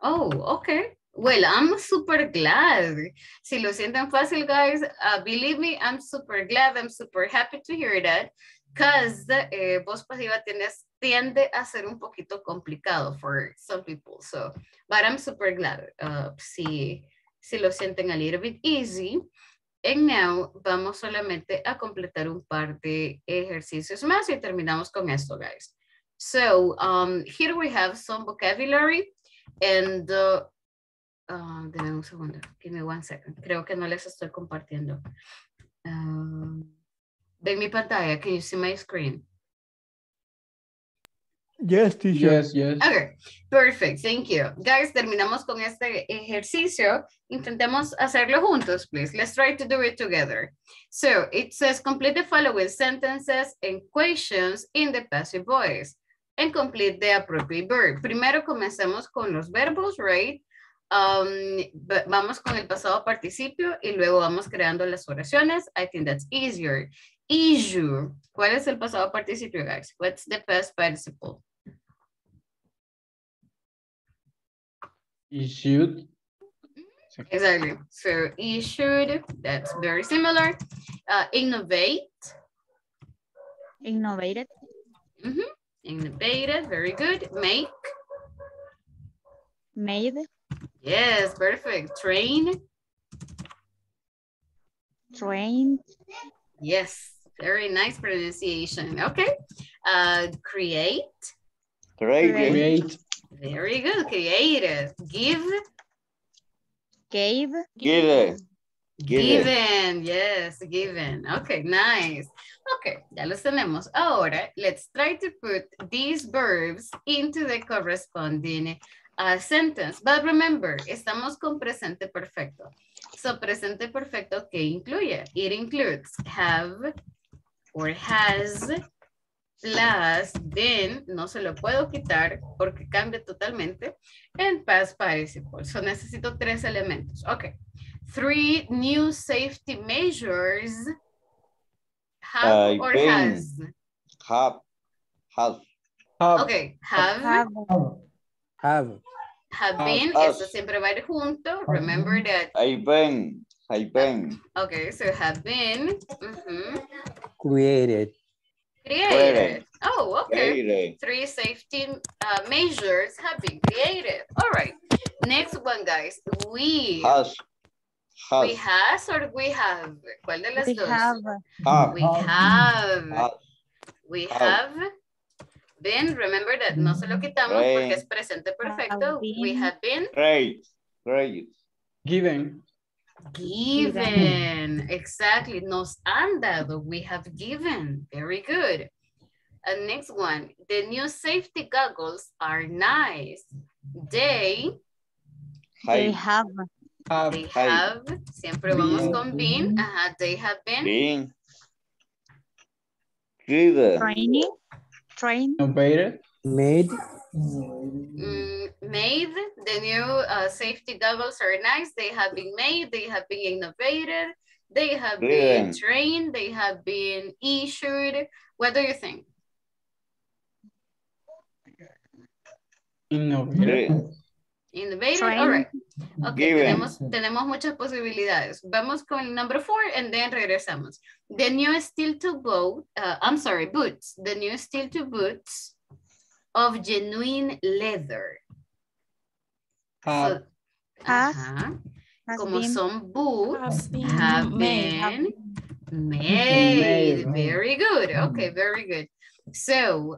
Oh, okay. Well, I'm super glad. Si lo sienten fácil, guys, believe me, I'm super glad. I'm super happy to hear that. Because voz pasiva tiende a ser un poquito complicado for some people. So, but I'm super glad si lo sienten a little bit easy. And now, vamos solamente a completar un par de ejercicios más y terminamos con esto, guys. So, here we have some vocabulary and... Deme un segundo. Give me one second. Creo que no les estoy compartiendo. Ven mi pantalla. Can you see my screen? Yes, teacher. Yes, yes. Okay. Perfect. Thank you. Guys, terminamos con este ejercicio. Intentemos hacerlo juntos, please. Let's try to do it together. So, it says complete the following sentences and questions in the passive voice and complete the appropriate verb. Primero comencemos con los verbos, right? Vamos con el pasado participio y luego vamos creando las oraciones. I think that's easier. Issue. ¿Cuál es el pasado participio, guys? What's the past participle? Issued. Exactly. So, issued. That's very similar. Innovate. Innovated. Innovated. Very good. Make. Made. Yes, perfect. Train. Trained. Yes, very nice pronunciation. Okay. Create. Create. Very good. Created. Give. Gave. Given. Yes, given. Okay, nice. Okay, ya los tenemos. Ahora, let's try to put these verbs into the corresponding sentence, but remember, estamos con presente perfecto. So, presente perfecto, ¿qué incluye? It includes have or has plus then, no se lo puedo quitar porque cambia totalmente, and past participle. So, necesito tres elementos. Ok. 3 new safety measures. Have or has? Have. Ok. Have been, eso siempre va a ir junto. Remember that. I've been. Okay, so have been. Created. Oh, okay. Created. 3 safety measures have been created. All right. Next one, guys. We. Has. We has or we have? ¿Cuál de las dos? We have. Been, remember that, no se lo quitamos porque es presente perfecto. We have been. Great. Given. Exactly. Nos han dado. We have given. Very good. And next one. The new safety goggles are nice. They have. Siempre vamos con been. They have been. Given. Trained. Innovated. Made. The new safety goggles are nice. They have been made, they have been innovated, they have been trained, they have been issued. What do you think? Innovated. Innovative, all right. Okay, tenemos muchas posibilidades. Vamos con el number 4 and then regresamos. The new boots. The new steel-toe boots of genuine leather. Have been made. Very good. Okay, very good. So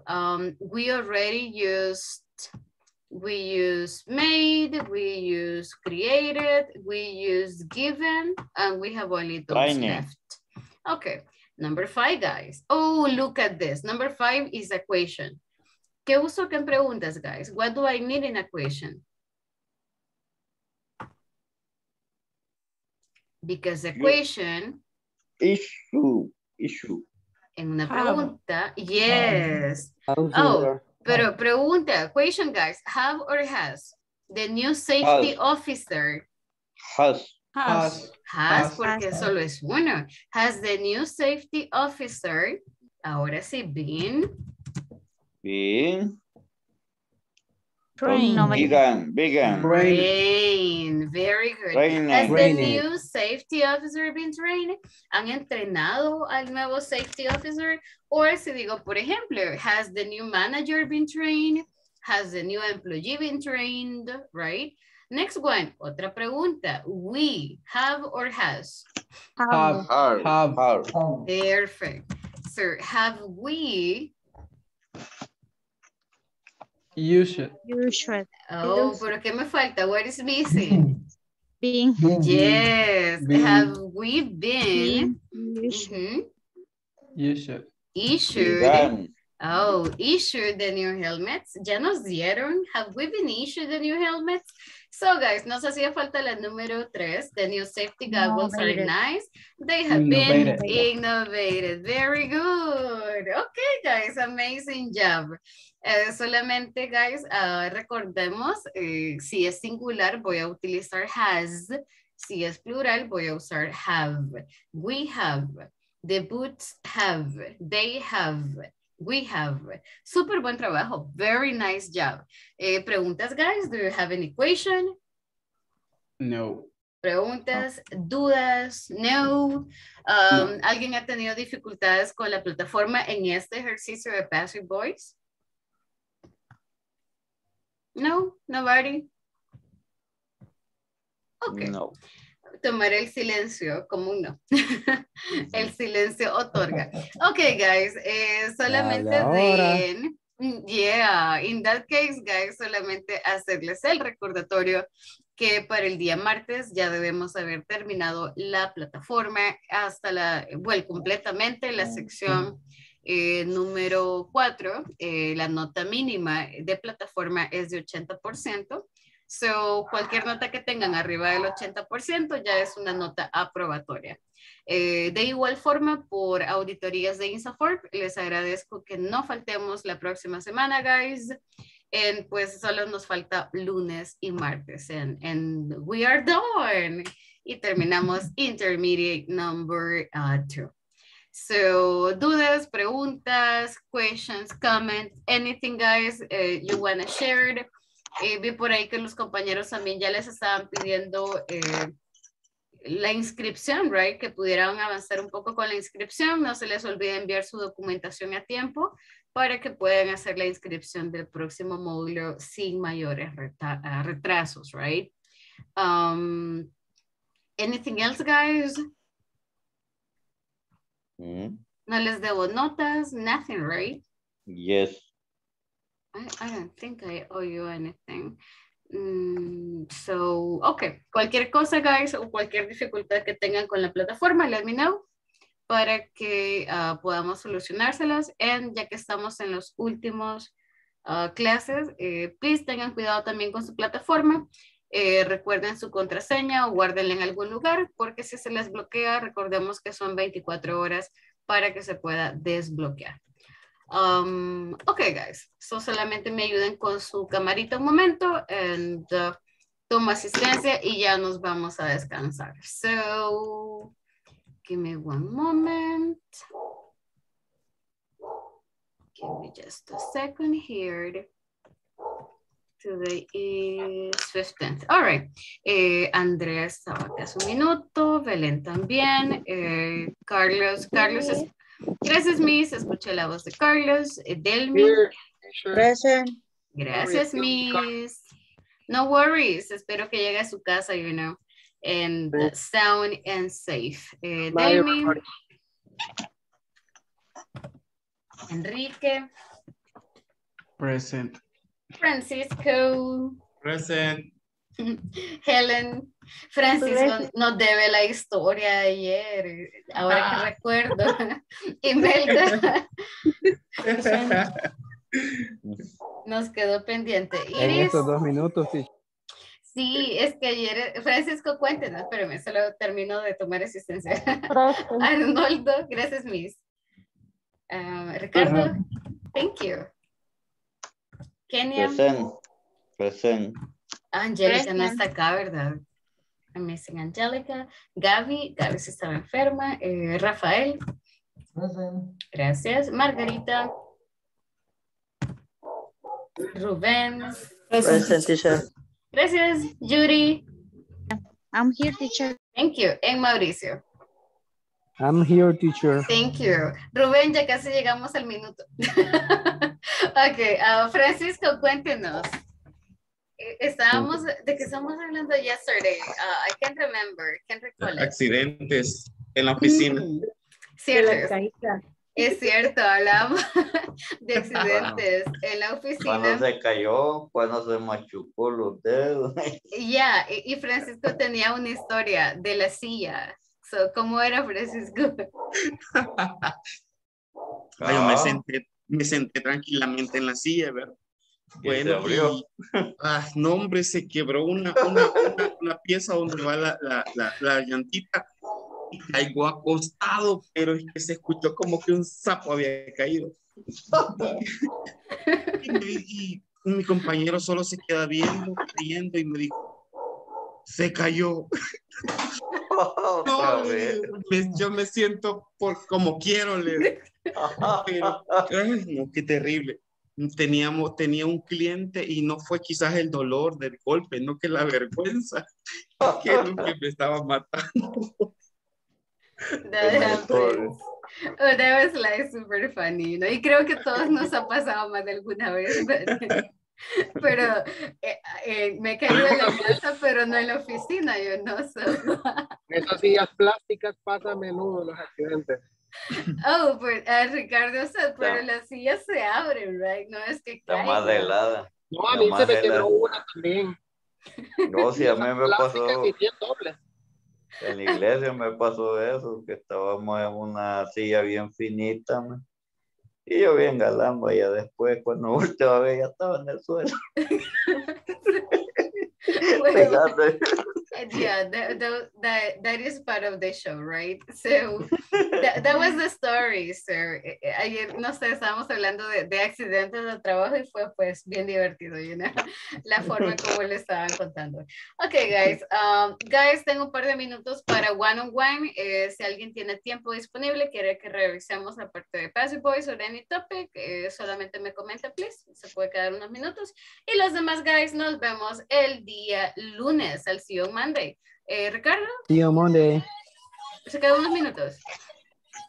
we already used. We use made, we use created, we use given, and we have only those left. Okay, number 5, guys. Oh, look at this. Number 5 is a question. ¿Qué uso, qué preguntas, guys? What do I need in a question? Because a question... Issue. En una pregunta, yes. Oh. Pero pregunta, question, guys, have or has? The new safety officer. Has, porque solo es uno. Has the new safety officer, ahora sí, been trained. Very good. Has the new safety officer been trained? ¿Han entrenado al nuevo safety officer? Or si digo, por ejemplo, has the new manager been trained? Has the new employee been trained? Right? Next one. Otra pregunta. We, have or has? Have. Perfect. So, have we... You should. Oh, pero ¿qué me falta? What is missing? Being. Yes. Being. Have we been? Issued. Oh, issued the new helmets. Ya nos dieron. Have we been issued the new helmets? So, guys, nos hacía falta la número 3. The new safety goggles are nice. They have been innovated. Very good. Okay, guys, amazing job. Solamente, guys, recordemos, si es singular, voy a utilizar has. Si es plural, voy a usar have. We have. The boots have. They have. We have. Super buen trabajo. Very nice job. Preguntas, guys, do you have any question? No. Preguntas, dudas, no. ¿Alguien ha tenido dificultades con la plataforma en este ejercicio de Passive Voice? No, nobody. Okay. No. Tomar el silencio como un no. El silencio otorga. Okay, guys, solamente den. Yeah, in that case, guys, solamente hacerles el recordatorio que para el día martes ya debemos haber terminado la plataforma hasta la, bueno, completamente la sección número 4, la nota mínima de plataforma es de 80%. So, cualquier nota que tengan arriba del 80% ya es una nota aprobatoria. De igual forma, por auditorías de Insaforp, les agradezco que no faltemos la próxima semana, guys. And pues solo nos falta lunes y martes. And we are done. Y terminamos intermediate number 2. So, dudas, preguntas, questions, comments, anything, guys, you want to share. Vi por ahí que los compañeros también ya les estaban pidiendo la inscripción, right? Que pudieran avanzar un poco con la inscripción. No se les olvide enviar su documentación a tiempo para que puedan hacer la inscripción del próximo módulo sin mayores retrasos, right? Anything else, guys? No les debo notas, nothing, right? Yes. I don't think I owe you anything. So, okay. Cualquier cosa, guys, o cualquier dificultad que tengan con la plataforma, let me know, para que podamos solucionárselas. And ya que estamos en los últimos clases, please tengan cuidado también con su plataforma. Recuerden su contraseña o guárdenla en algún lugar, porque si se les bloquea, recordemos que son 24 horas para que se pueda desbloquear. Ok, guys, so solamente me ayuden con su camarita un momento and tomo asistencia y ya nos vamos a descansar. So, give me one moment. Give me just a second here. Today is 15th. All right. Andrea estaba hace un minuto. Belén también. Carlos. Gracias, Miss. Escuché la voz de Carlos. Delmi. Gracias. Gracias, Miss. No worries. Espero que llegue a su casa, you know, and sound and safe. Delmi. Enrique. Present. Francisco. Present. Helen. Francisco nos debe la historia de ayer, ahora que recuerdo. Imelda. Nos quedó pendiente. Iris. En estos 2 minutos, sí. Sí, es que ayer, Francisco, cuéntenos, espérame, solo termino de tomar asistencia. Arnoldo, gracias, Miss. Ricardo, thank you. Kenia. Present. Angélica no está acá, ¿verdad? Amazing Angélica. Gaby se estaba enferma. Rafael. Present. Gracias. Margarita. Rubén. Present, teacher. Gracias. Yuri. I'm here, teacher. Thank you. And Mauricio. I'm here, teacher. Thank you. Rubén, ya casi llegamos al minuto. Ok, Francisco, cuéntenos. Estábamos, ¿de qué estamos hablando yesterday? I can't remember, can't recall. Accidentes en la oficina. Cierto. Es cierto, hablamos de accidentes en la oficina. Cuando se cayó, cuando se machucó los dedos. Yeah, y Francisco tenía una historia de la silla. So, ¿cómo era, Francisco? Yo me senté tranquilamente en la silla, ¿verdad? Bueno, no, hombre, se quebró una pieza donde va la llantita y caigo acostado, pero es que se escuchó como que un sapo había caído. Y mi compañero solo se queda viendo y me dijo, se cayó. No, yo me siento como quiero, pero, ay, no, qué terrible. Tenía un cliente y no fue quizás el dolor del golpe, no, que la vergüenza que me estaba matando. That was like super funny, ¿no? Y creo que todos nos ha pasado más de alguna vez, ¿verdad? Pero me caí de la casa, pero no en la oficina, yo no sé. Esas sillas plásticas pasan a menudo los accidentes. Oh, but, Ricardo, pero las sillas se abren, right? No es que caen. Está más helada. No, a mí se me quebró una también. No, si a mí me pasó. En la iglesia me pasó eso, que estábamos en una silla bien finita, man. Y yo bien galamba, ya después cuando volteo a ver ya estaba en el suelo. Well, yeah, that is part of the show, right? So that was the story, sir. Ayer, no sé, estábamos hablando de accidentes de trabajo y fue pues bien divertido, you know, la forma como le estaban contando. Okay, guys, tengo un par de minutos para one-on-one. Si alguien tiene tiempo disponible, quiere que revisemos la parte de Passive Voice o any topic, solamente me comenta, please. Se puede quedar unos minutos. Y los demás, guys, nos vemos el día lunes, al CEO Monday. Ricardo. CEO Monday. Se quedan unos minutos.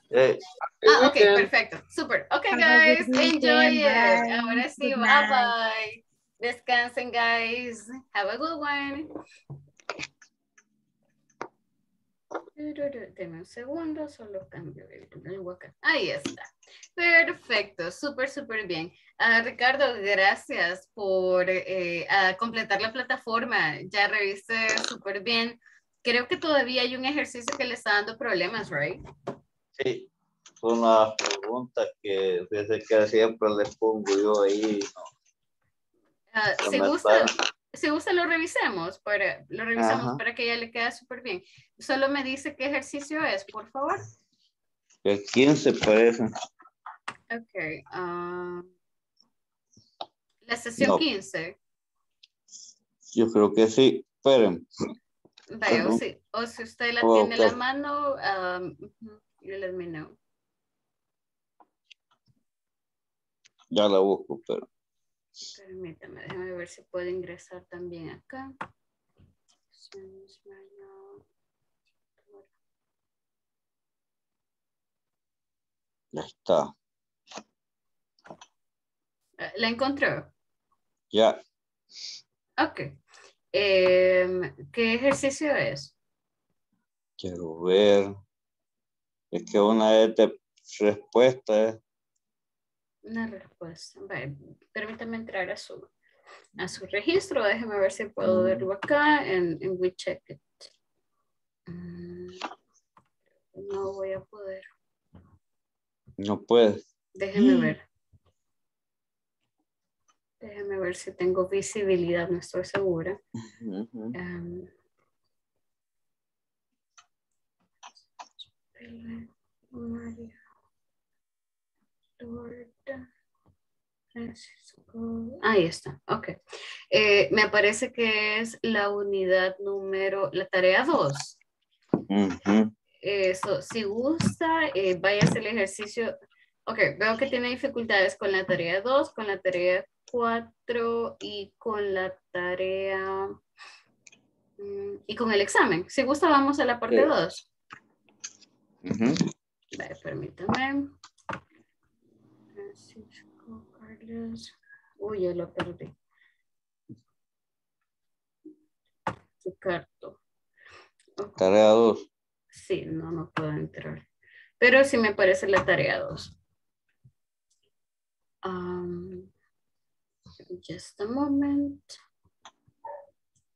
Hey. Ah, ok, perfecto. Super. Ok, guys, enjoy it. Ahora sí, bye. Descansen, guys. Have a good one. Deme un segundo, solo cambio el hueco. Ahí está. Perfecto, súper bien. Ricardo, gracias por completar la plataforma. Ya revisé súper bien. Creo que todavía hay un ejercicio que le está dando problemas, ¿right? Sí, son las preguntas que desde que siempre les pongo yo ahí. ¿No? Si gusta lo revisamos Ajá. Para que ya le quede súper bien. Solo me dice qué ejercicio es, por favor. El 15 parece. Okay. La sesión no. 15. Yo creo que sí. Esperen. Vaya, o si usted la tiene en la mano, you let me know. Ya la busco, pero. Permítame, déjame ver si puedo ingresar también acá. Ya está. ¿La encontró? Ya. Yeah. Ok. ¿Qué ejercicio es? Quiero ver. Es que una de respuestas. Una respuesta. Vale. Permítame entrar a su registro. Déjeme ver si puedo verlo acá en WeCheckIt. No voy a poder. No puedes. Déjeme ver. Déjeme ver si tengo visibilidad. No estoy segura. María. Francisco. Ahí está, ok. Me parece que es la unidad número, la tarea 2. Eso, si gusta, váyase al ejercicio. Ok, veo que tiene dificultades con la tarea 2, con la tarea 4 y con la tarea y con el examen. Si gusta, vamos a la parte 2. Vale, permítame. Francisco, Carlos. Uy, yo lo perdí. Su carto. Okay. Tarea 2. Sí, no puedo entrar. Pero sí me parece la tarea 2. Just a moment.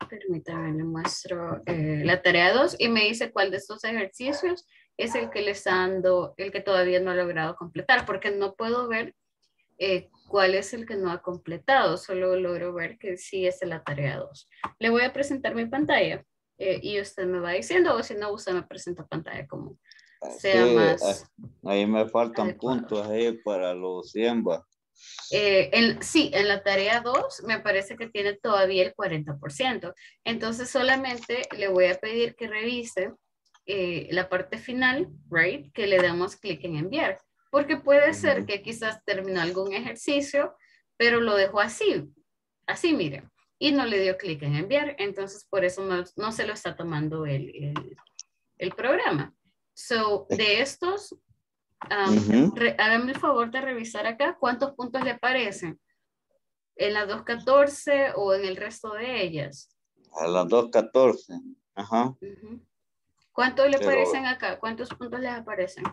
Permítame, le muestro la tarea 2 y me dice cuál de estos ejercicios es el que le está dando, el que todavía no ha logrado completar, porque no puedo ver cuál es el que no ha completado, solo logro ver que sí es la tarea 2. Le voy a presentar mi pantalla y usted me va diciendo, o si no, usted me presenta pantalla como sea más. Ahí me faltan adecuado. Puntos ahí para los 100. Sí, en la tarea 2 me parece que tiene todavía el 40%. Entonces solamente le voy a pedir que revise la parte final, right, que le damos clic en enviar, porque puede ser que quizás terminó algún ejercicio, pero lo dejó así miren, y no le dio clic en enviar, entonces por eso no se lo está tomando el programa. So, de estos, háganme el favor de revisar acá cuántos puntos le aparecen, en las 2.14 o en el resto de ellas. A las 2.14, ajá. ¿Cuántos le aparecen acá? ¿Cuántos puntos les aparecen?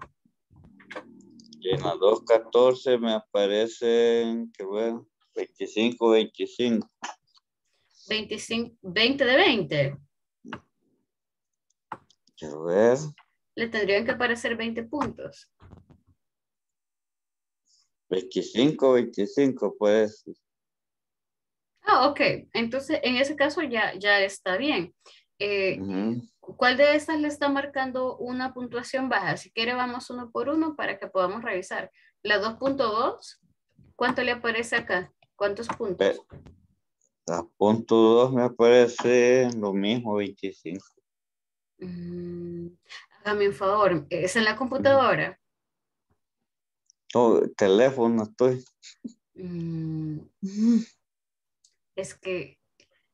En la 2.14 me aparecen, qué bueno, 25. 20 de 20. Quiero ver. Le tendrían que aparecer 20 puntos. 25 puede ser. Ah, ok. Entonces, en ese caso ya está bien. ¿Cuál de estas le está marcando una puntuación baja? Si quiere vamos uno por uno para que podamos revisar. La 2.2, ¿cuánto le aparece acá? ¿Cuántos puntos? La 2.2 me aparece lo mismo, 25. Hágame un favor, ¿es en la computadora? No, teléfono estoy. Es que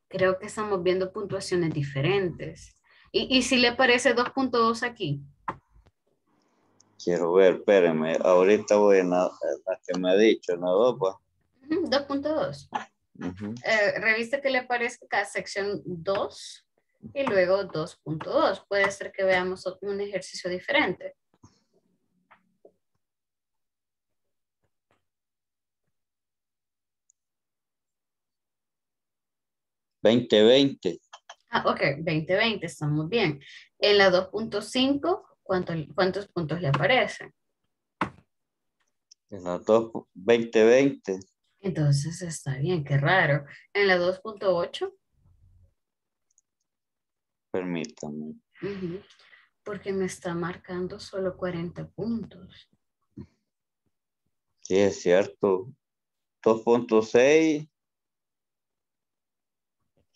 creo que estamos viendo puntuaciones diferentes. ¿Y si le aparece 2.2 aquí? Quiero ver, espérame. Ahorita voy a la que me ha dicho, ¿no? 2.2. Revista que le aparezca acá, sección 2 y luego 2.2. Puede ser que veamos un ejercicio diferente. ¿2020? Ah, ok, 2020, estamos bien. En la 2.5, ¿cuántos puntos le aparecen? En la 2020. Entonces está bien, qué raro. En la 2.8. Permítame. Porque me está marcando solo 40 puntos. Sí, es cierto. 2.6.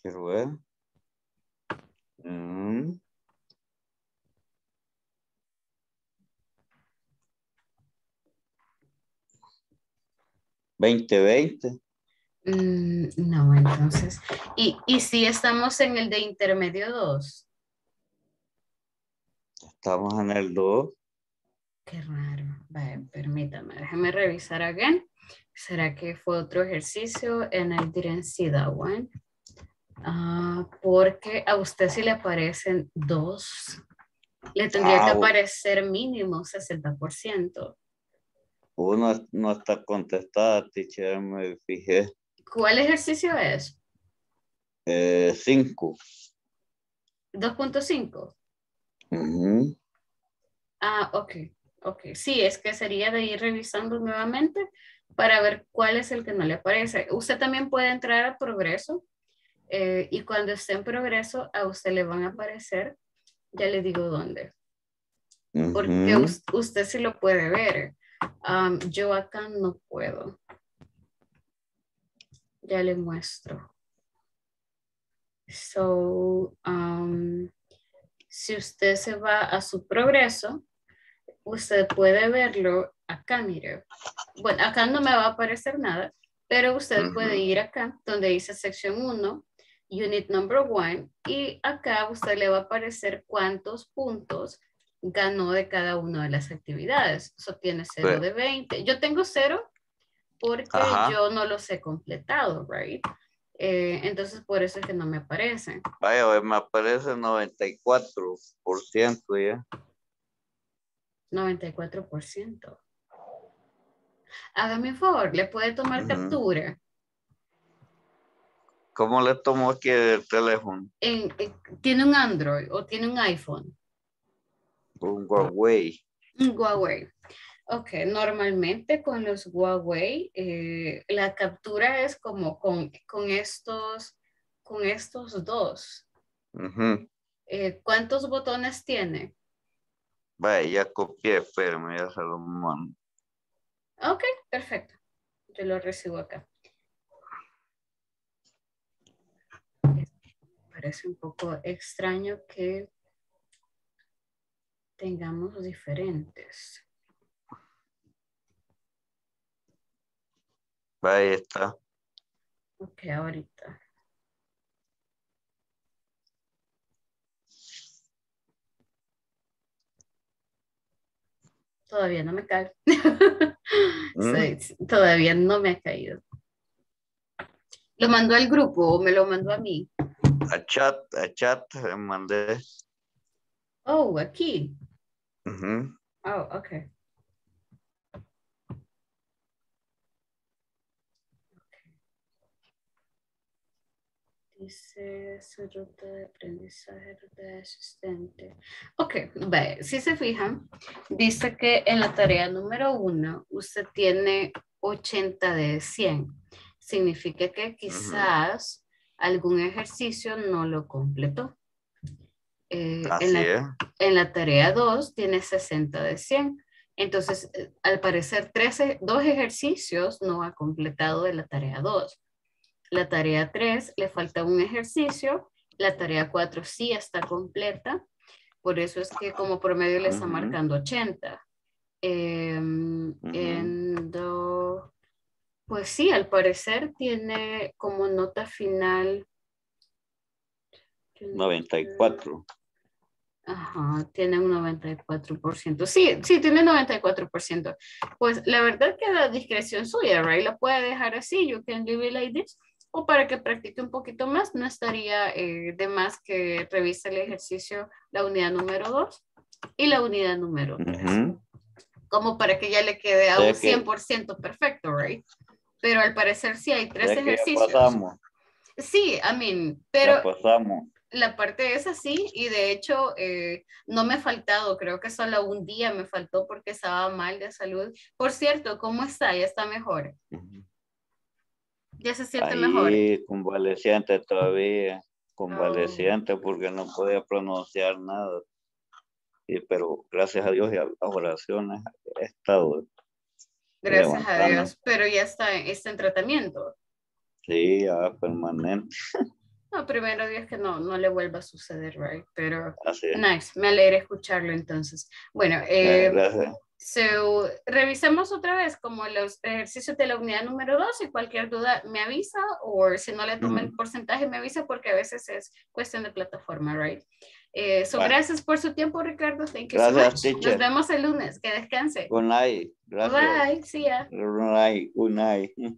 Quiero ver. ¿2020? No, entonces. ¿Y si estamos en el de intermedio 2? Estamos en el 2. Qué raro. Vale, permítame, déjame revisar again. ¿Será que fue otro ejercicio? And I didn't see that one. Porque a usted si le aparecen 2, le tendría que aparecer mínimo 60%. Uno no está contestada, teacher, me fijé. ¿Cuál ejercicio es? 5. 2.5. Ok. Sí, es que sería de ir revisando nuevamente para ver cuál es el que no le aparece. Usted también puede entrar a progreso y cuando esté en progreso a usted le van a aparecer, ya le digo dónde. Porque usted sí lo puede ver. Yo acá no puedo. Ya le muestro. So, si usted se va a su progreso, usted puede verlo acá, mire. Bueno, acá no me va a aparecer nada, pero usted puede ir acá, donde dice sección 1, unit number 1, y acá usted le va a aparecer cuántos puntos ganó de cada una de las actividades. Eso tiene 0 de 20. Yo tengo 0 porque yo no los he completado, right? Entonces por eso es que no me aparecen. Vaya, me aparece 94% ya. 94%. Hágame un favor, ¿le puede tomar captura? ¿Cómo le tomo aquí el teléfono? ¿Tiene un Android o tiene un iPhone? Un Huawei. Un Huawei. Ok, normalmente con los Huawei la captura es como con estos dos. ¿Cuántos botones tiene? Vale, ya copié, pero me voy a hacer un mano. Ok, perfecto. Yo lo recibo acá. Parece un poco extraño que tengamos diferentes. Ahí está. Ok, ahorita. Todavía no me cae. Todavía no me ha caído. ¿Lo mandó al grupo o me lo mandó a mí? A chat le mandé. Oh, aquí. Oh, okay. Dice su ruta de aprendizaje, ruta de asistente. Ok, vale. Si se fijan, dice que en la tarea número 1 usted tiene 80 de 100. Significa que quizás algún ejercicio no lo completó. En la tarea 2 tiene 60 de 100. Entonces, al parecer, 2 ejercicios no ha completado de la tarea 2. La tarea 3 le falta un ejercicio. La tarea 4 sí está completa. Por eso es que como promedio le está marcando 80. Pues sí, al parecer tiene como nota final 94. Ajá, tiene un 94%. Sí, tiene 94%. Pues la verdad que la discreción suya, right? La puede dejar así. You can leave it like this. O para que practique un poquito más, no estaría de más que revise el ejercicio, la unidad número 2 y la unidad número 3. Como para que ya le quede a un 100% perfecto, right? Pero al parecer sí hay 3 ejercicios. Sí, I mean, pero la parte es así y de hecho no me ha faltado, creo que solo un día me faltó porque estaba mal de salud. Por cierto, ¿cómo está? ¿Ya está mejor? ¿Ya se siente mejor? Sí, convaleciente todavía, porque no podía pronunciar nada. Sí, pero gracias a Dios y a las oraciones he estado Gracias a Dios, pero ya está en tratamiento. Sí, permanente. No, primero Dios que no le vuelva a suceder, right? Pero nice, me alegra escucharlo entonces. Bueno, gracias. So, revisemos otra vez como los ejercicios de la unidad número 2 y cualquier duda me avisa, o si no le toma el porcentaje me avisa, porque a veces es cuestión de plataforma, right? Gracias por su tiempo, Ricardo. Thank you so much. Nos vemos el lunes. Que descanse. Good night. Gracias. Bye. See ya. Good night. Good night.